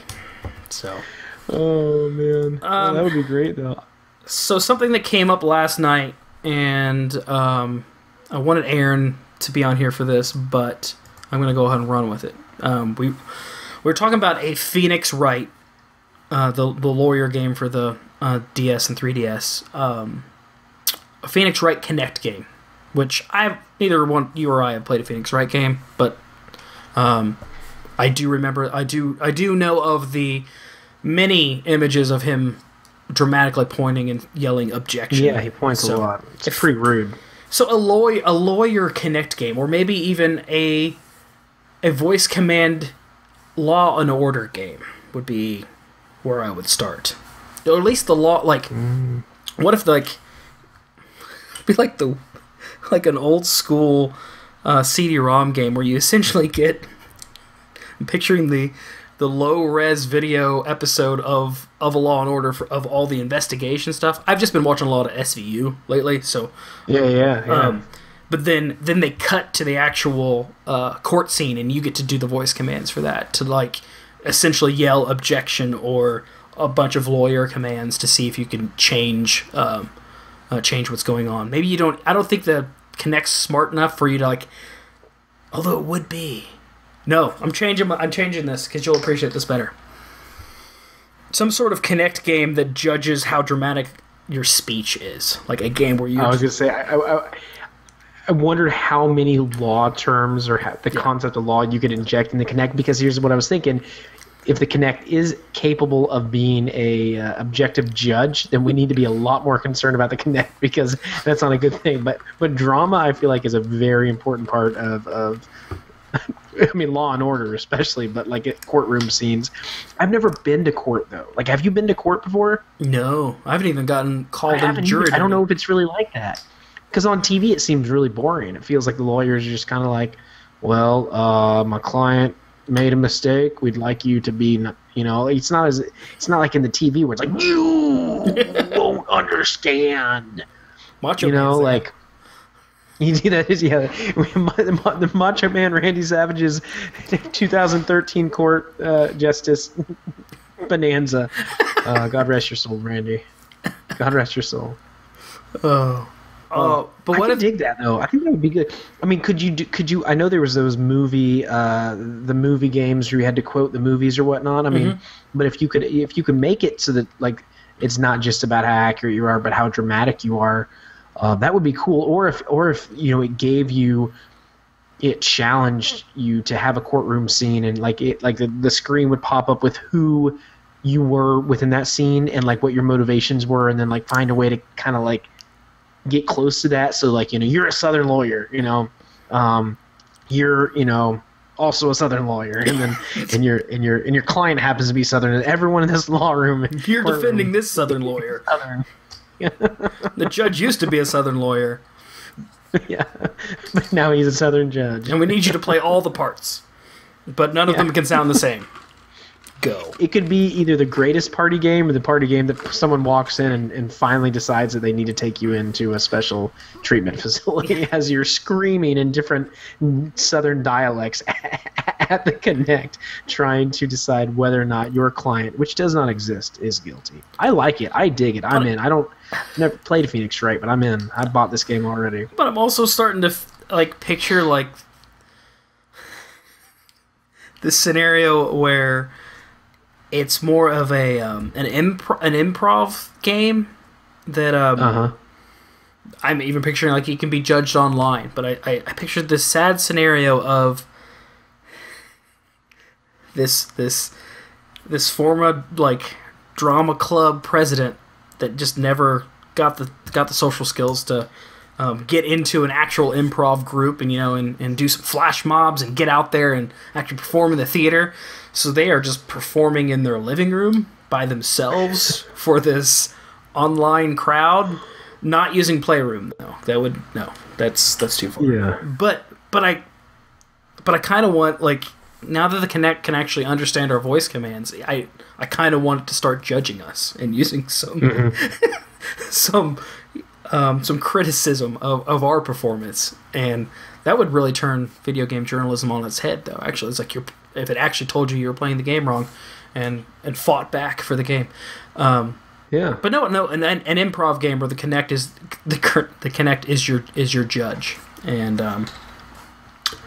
So... Oh, man. Um, oh, that would be great, though. So something that came up last night, and um, I wanted Aaron to be on here for this, but I'm going to go ahead and run with it. Um, we, we were talking about a Phoenix Wright, uh, the, the lawyer game for the uh, D S and three D S, um, a Phoenix Wright Connect game, which I've, neither one you or I have played a Phoenix Wright game, but um, I do remember, I do, I do know of the... many images of him dramatically pointing and yelling objection. Yeah, he points so, a lot. It's if, pretty rude. So a lawyer, a lawyer Connect game, or maybe even a a voice command Law and Order game would be where I would start. Or at least the law, like, mm. what if like be like the like an old school uh, C D ROM game where you essentially get. I'm picturing the. the low-res video episode of, of a Law and Order for, of all the investigation stuff. I've just been watching a lot of S V U lately, so... Yeah, yeah, yeah. Um, but then, then they cut to the actual uh, court scene, and you get to do the voice commands for that, to, like, essentially yell objection or a bunch of lawyer commands to see if you can change um, uh, change what's going on. Maybe you don't... I don't think the Kinect's smart enough for you to, like... Although it would be... No, I'm changing. My, I'm changing this because you'll appreciate this better. Some sort of Kinect game that judges how dramatic your speech is, like a game where you. I was gonna say, I, I, I wondered how many law terms or how, the yeah. concept of law you could inject in the Kinect. Because here's what I was thinking: if the Kinect is capable of being a uh, objective judge, then we need to be a lot more concerned about the Kinect because that's not a good thing. But but drama, I feel like, is a very important part of of. I mean, Law and Order especially, but like at courtroom scenes. I've never been to court, though. Like, have you been to court before? No. I haven't even gotten called in jury. I don't know if it's really like that. Because on T V, it seems really boring. It feels like the lawyers are just kind of like, well, uh, my client made a mistake. We'd like you to be, not, you know, it's not as it's not like in the T V where it's like, you won't understand. Macho, you know, like... You see that is yeah. The Macho Man Randy Savage's two thousand thirteen court uh, justice bonanza. Uh, God rest your soul, Randy. God rest your soul. Oh, oh. But I what if dig that though? I think that would be good. I mean, could you do? Could you? I know there was those movie, uh, the movie games where you had to quote the movies or whatnot. I mean, mm-hmm. but if you could, if you could make it so that like it's not just about how accurate you are, but how dramatic you are. Uh, that would be cool, or if, or if you know, it gave you, it challenged you to have a courtroom scene, and like it, like the, the screen would pop up with who you were within that scene, and like what your motivations were, and then like find a way to kind of like get close to that. So like you know, you're a Southern lawyer, you know, um, you're you know also a Southern lawyer, and then and your and your and your client happens to be Southern, and everyone in this law room, you're defending room, this Southern lawyer. Southern. The judge used to be a Southern lawyer. Yeah, but now he's a Southern judge. And we need you to play all the parts, but none of yeah. them can sound the same. Go. It could be either the greatest party game or the party game that someone walks in and, and finally decides that they need to take you into a special treatment facility as you're screaming in different Southern dialects at the Kinect, trying to decide whether or not your client, which does not exist, is guilty. I like it. I dig it. I'm in. I don't never played Phoenix Wright, but I'm in. I bought this game already. But I'm also starting to like picture like this scenario where it's more of a um, an improv an improv game that um, uh-huh. I'm even picturing like it can be judged online. But I, I I pictured this sad scenario of this this this former like drama club president that just never got the got the social skills to um, get into an actual improv group and you know and and do some flash mobs and get out there and actually perform in the theater. So they are just performing in their living room by themselves for this online crowd, not using Playroom though. That would no, that's that's too far. Yeah. But but I but I kind of want like now that the Kinect can actually understand our voice commands, I I kind of want it to start judging us and using some mm-hmm. some um, some criticism of of our performance, and that would really turn video game journalism on its head though. Actually, it's like you're. If it actually told you you were playing the game wrong, and and fought back for the game, um, yeah. But no, no, an an improv game where the Kinect is the the Kinect is your is your judge, and um,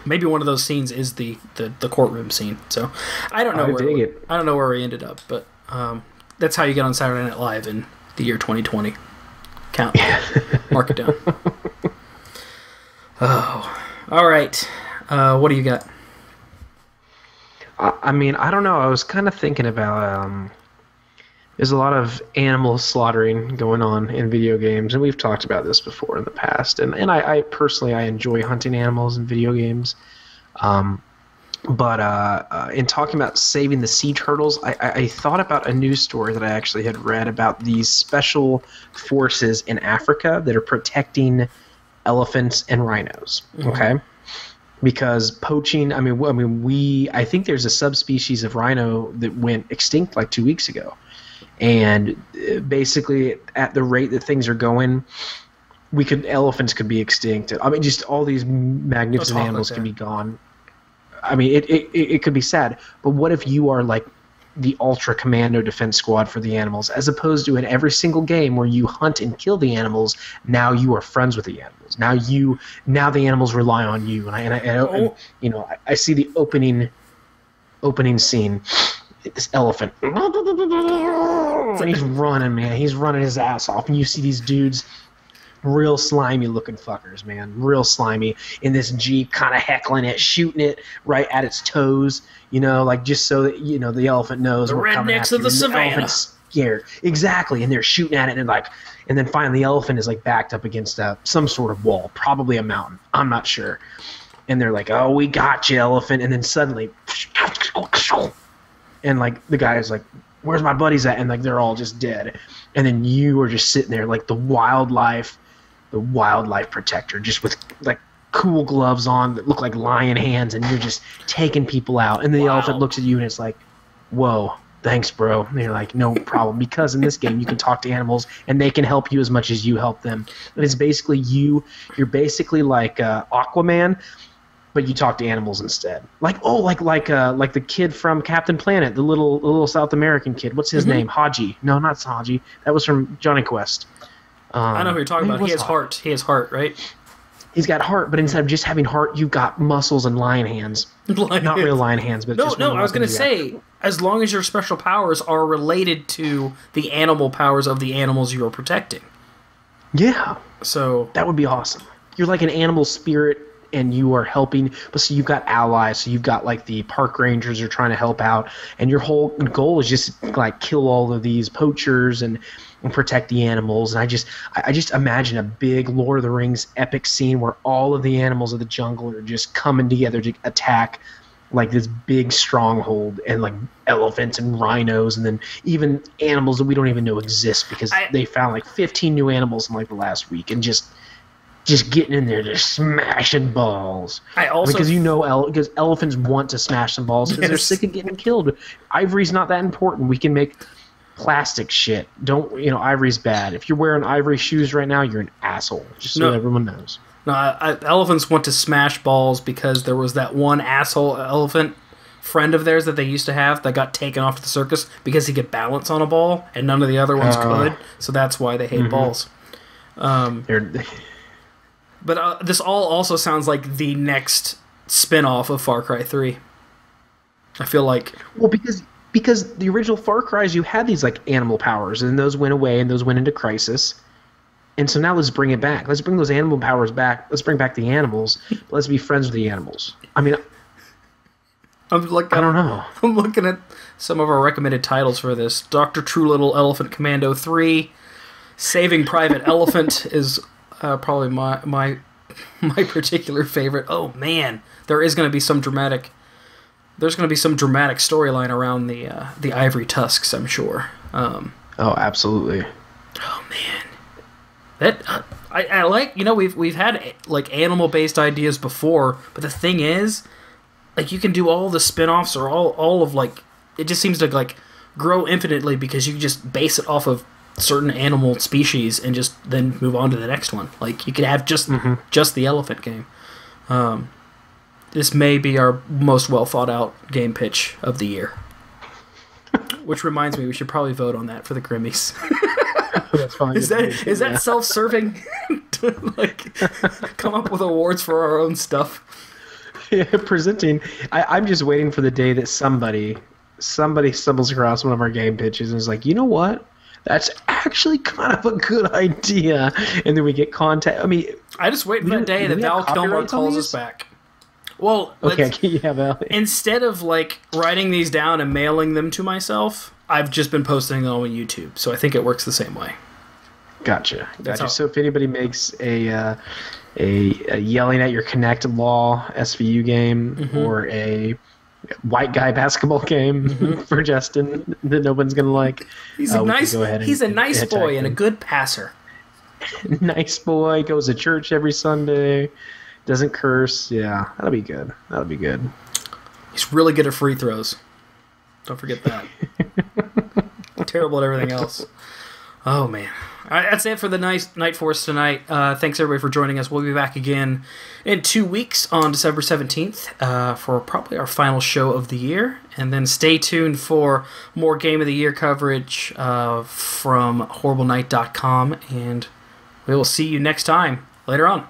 maybe one of those scenes is the, the, the courtroom scene. So I don't know I where dig we, it. I don't know where we ended up, but um, that's how you get on Saturday Night Live in the year twenty twenty. Count, mark it down. Oh, all right. Uh, what do you got? I mean, I don't know. I was kind of thinking about um, there's a lot of animal slaughtering going on in video games, and we've talked about this before in the past. And and I, I personally I enjoy hunting animals in video games, um, but uh, uh, in talking about saving the sea turtles, I, I, I thought about a news story that I actually had read about these special forces in Africa that are protecting elephants and rhinos. Mm-hmm. Okay. Because poaching, I mean, I mean, we, I think there's a subspecies of rhino that went extinct like two weeks ago. And basically, at the rate that things are going, we could elephants could be extinct. I mean, just all these magnificent animals can be gone. I mean, it, it it could be sad. But what if you are like the ultra commando defense squad for the animals, as opposed to in every single game where you hunt and kill the animals? Now you are friends with the animals. Now you now the animals rely on you. And I and I and, and, you know I, I see the opening opening scene. This elephant, and he's running, man. He's running his ass off, and you see these dudes, real slimy-looking fuckers, man, real slimy, in this jeep, kind of heckling it, shooting it right at its toes, you know, like just so that you know the elephant knows we're coming after you. The rednecks of the savannah. The elephant's scared, exactly, and they're shooting at it, and like, and then finally, the elephant is like backed up against a, some sort of wall, probably a mountain. I'm not sure, and they're like, "Oh, we got you, elephant," and then suddenly. And, like, the guy is like, where's my buddies at? And, like, they're all just dead. And then you are just sitting there, like, the wildlife, the wildlife protector, just with, like, cool gloves on that look like lion hands, and you're just taking people out. And the wow. elephant looks at you, and it's like, whoa, thanks, bro. And you're like, no problem, because in this game you can talk to animals, and they can help you as much as you help them. And it's basically you, you're basically like uh, Aquaman, but you talk to animals instead. Like oh, like like uh, like the kid from Captain Planet, the little the little South American kid. What's his mm-hmm. name? Haji? No, not Haji. That was from Johnny Quest. Um, I know who you're talking about. He has heart. He has heart, right? He's got heart, but instead of just having heart, you've got muscles and lion hands. Lion not hands. Real lion hands, but no, just no. I was gonna say, that. As long as your special powers are related to the animal powers of the animals you are protecting. Yeah. So that would be awesome. You're like an animal spirit. And you are helping, but so you've got allies, so you've got like the park rangers are trying to help out, and your whole goal is just like kill all of these poachers and, and protect the animals. And I just, I just imagine a big Lord of the Rings epic scene where all of the animals of the jungle are just coming together to attack like this big stronghold, and like elephants and rhinos, and then even animals that we don't even know exist because I, they found like fifteen new animals in like the last week, and just. Just getting in there, just smashing balls. I also because you know ele because elephants want to smash some balls because yes. they're sick of getting killed. Ivory's not that important. We can make plastic shit. Don't you know? Ivory's bad. If you're wearing ivory shoes right now, you're an asshole. Just so no, everyone knows. No, I, I, elephants want to smash balls because there was that one asshole elephant friend of theirs that they used to have that got taken off to the circus because he could balance on a ball and none of the other ones uh, could. So that's why they hate mm-hmm. balls. Um, they're. But uh, this all also sounds like the next spin-off of Far Cry three. I feel like... Well, because because the original Far Cry's, you had these like animal powers, and those went away, and those went into Crisis. And so now let's bring it back. Let's bring those animal powers back. Let's bring back the animals. Let's be friends with the animals. I mean... I'm like, I don't know. I'm looking at some of our recommended titles for this. Doctor Doolittle Elephant Commando three. Saving Private Elephant is... Uh, probably my my my particular favorite. Oh man, there is going to be some dramatic. There's going to be some dramatic storyline around the uh, the ivory tusks, I'm sure. Um, oh, absolutely. Oh man, that uh, I, I like. You know, we've we've had like animal based ideas before, but the thing is, like you can do all the spinoffs or all all of like it just seems to like grow infinitely because you can just base it off of. Certain animal species and just then move on to the next one. Like you could have just mm-hmm. just the elephant game. Um, this may be our most well thought out game pitch of the year. Which reminds me, we should probably vote on that for the Grimmies. That's fine. Is that is yeah. that self serving? To like come up with awards for our own stuff. Yeah, presenting. I, I'm just waiting for the day that somebody somebody stumbles across one of our game pitches and is like, you know what? That's actually kind of a good idea. And then we get contact. I mean, I just wait for the day that Val Kilmer calls us back. Well, okay, yeah, Valley. Instead of like writing these down and mailing them to myself, I've just been posting them on YouTube. So I think it works the same way. Gotcha. Gotcha. How... So if anybody makes a uh, a, a yelling at your Connect Law S V U game, mm-hmm. or a white guy basketball game mm-hmm. for Justin that no one's gonna like, he's uh, a nice go ahead and, he's a nice and boy and him. a good passer. Nice boy, goes to church every Sunday, doesn't curse. Yeah, that'll be good. That'll be good. He's really good at free throws. Don't forget that. Terrible at everything else. Oh man. All right, that's it for the nice Night Force tonight. Uh, thanks everybody for joining us. We'll be back again in two weeks on December seventeenth uh, for probably our final show of the year. And then stay tuned for more Game of the Year coverage uh, from horrible night dot com. And we will see you next time. Later on.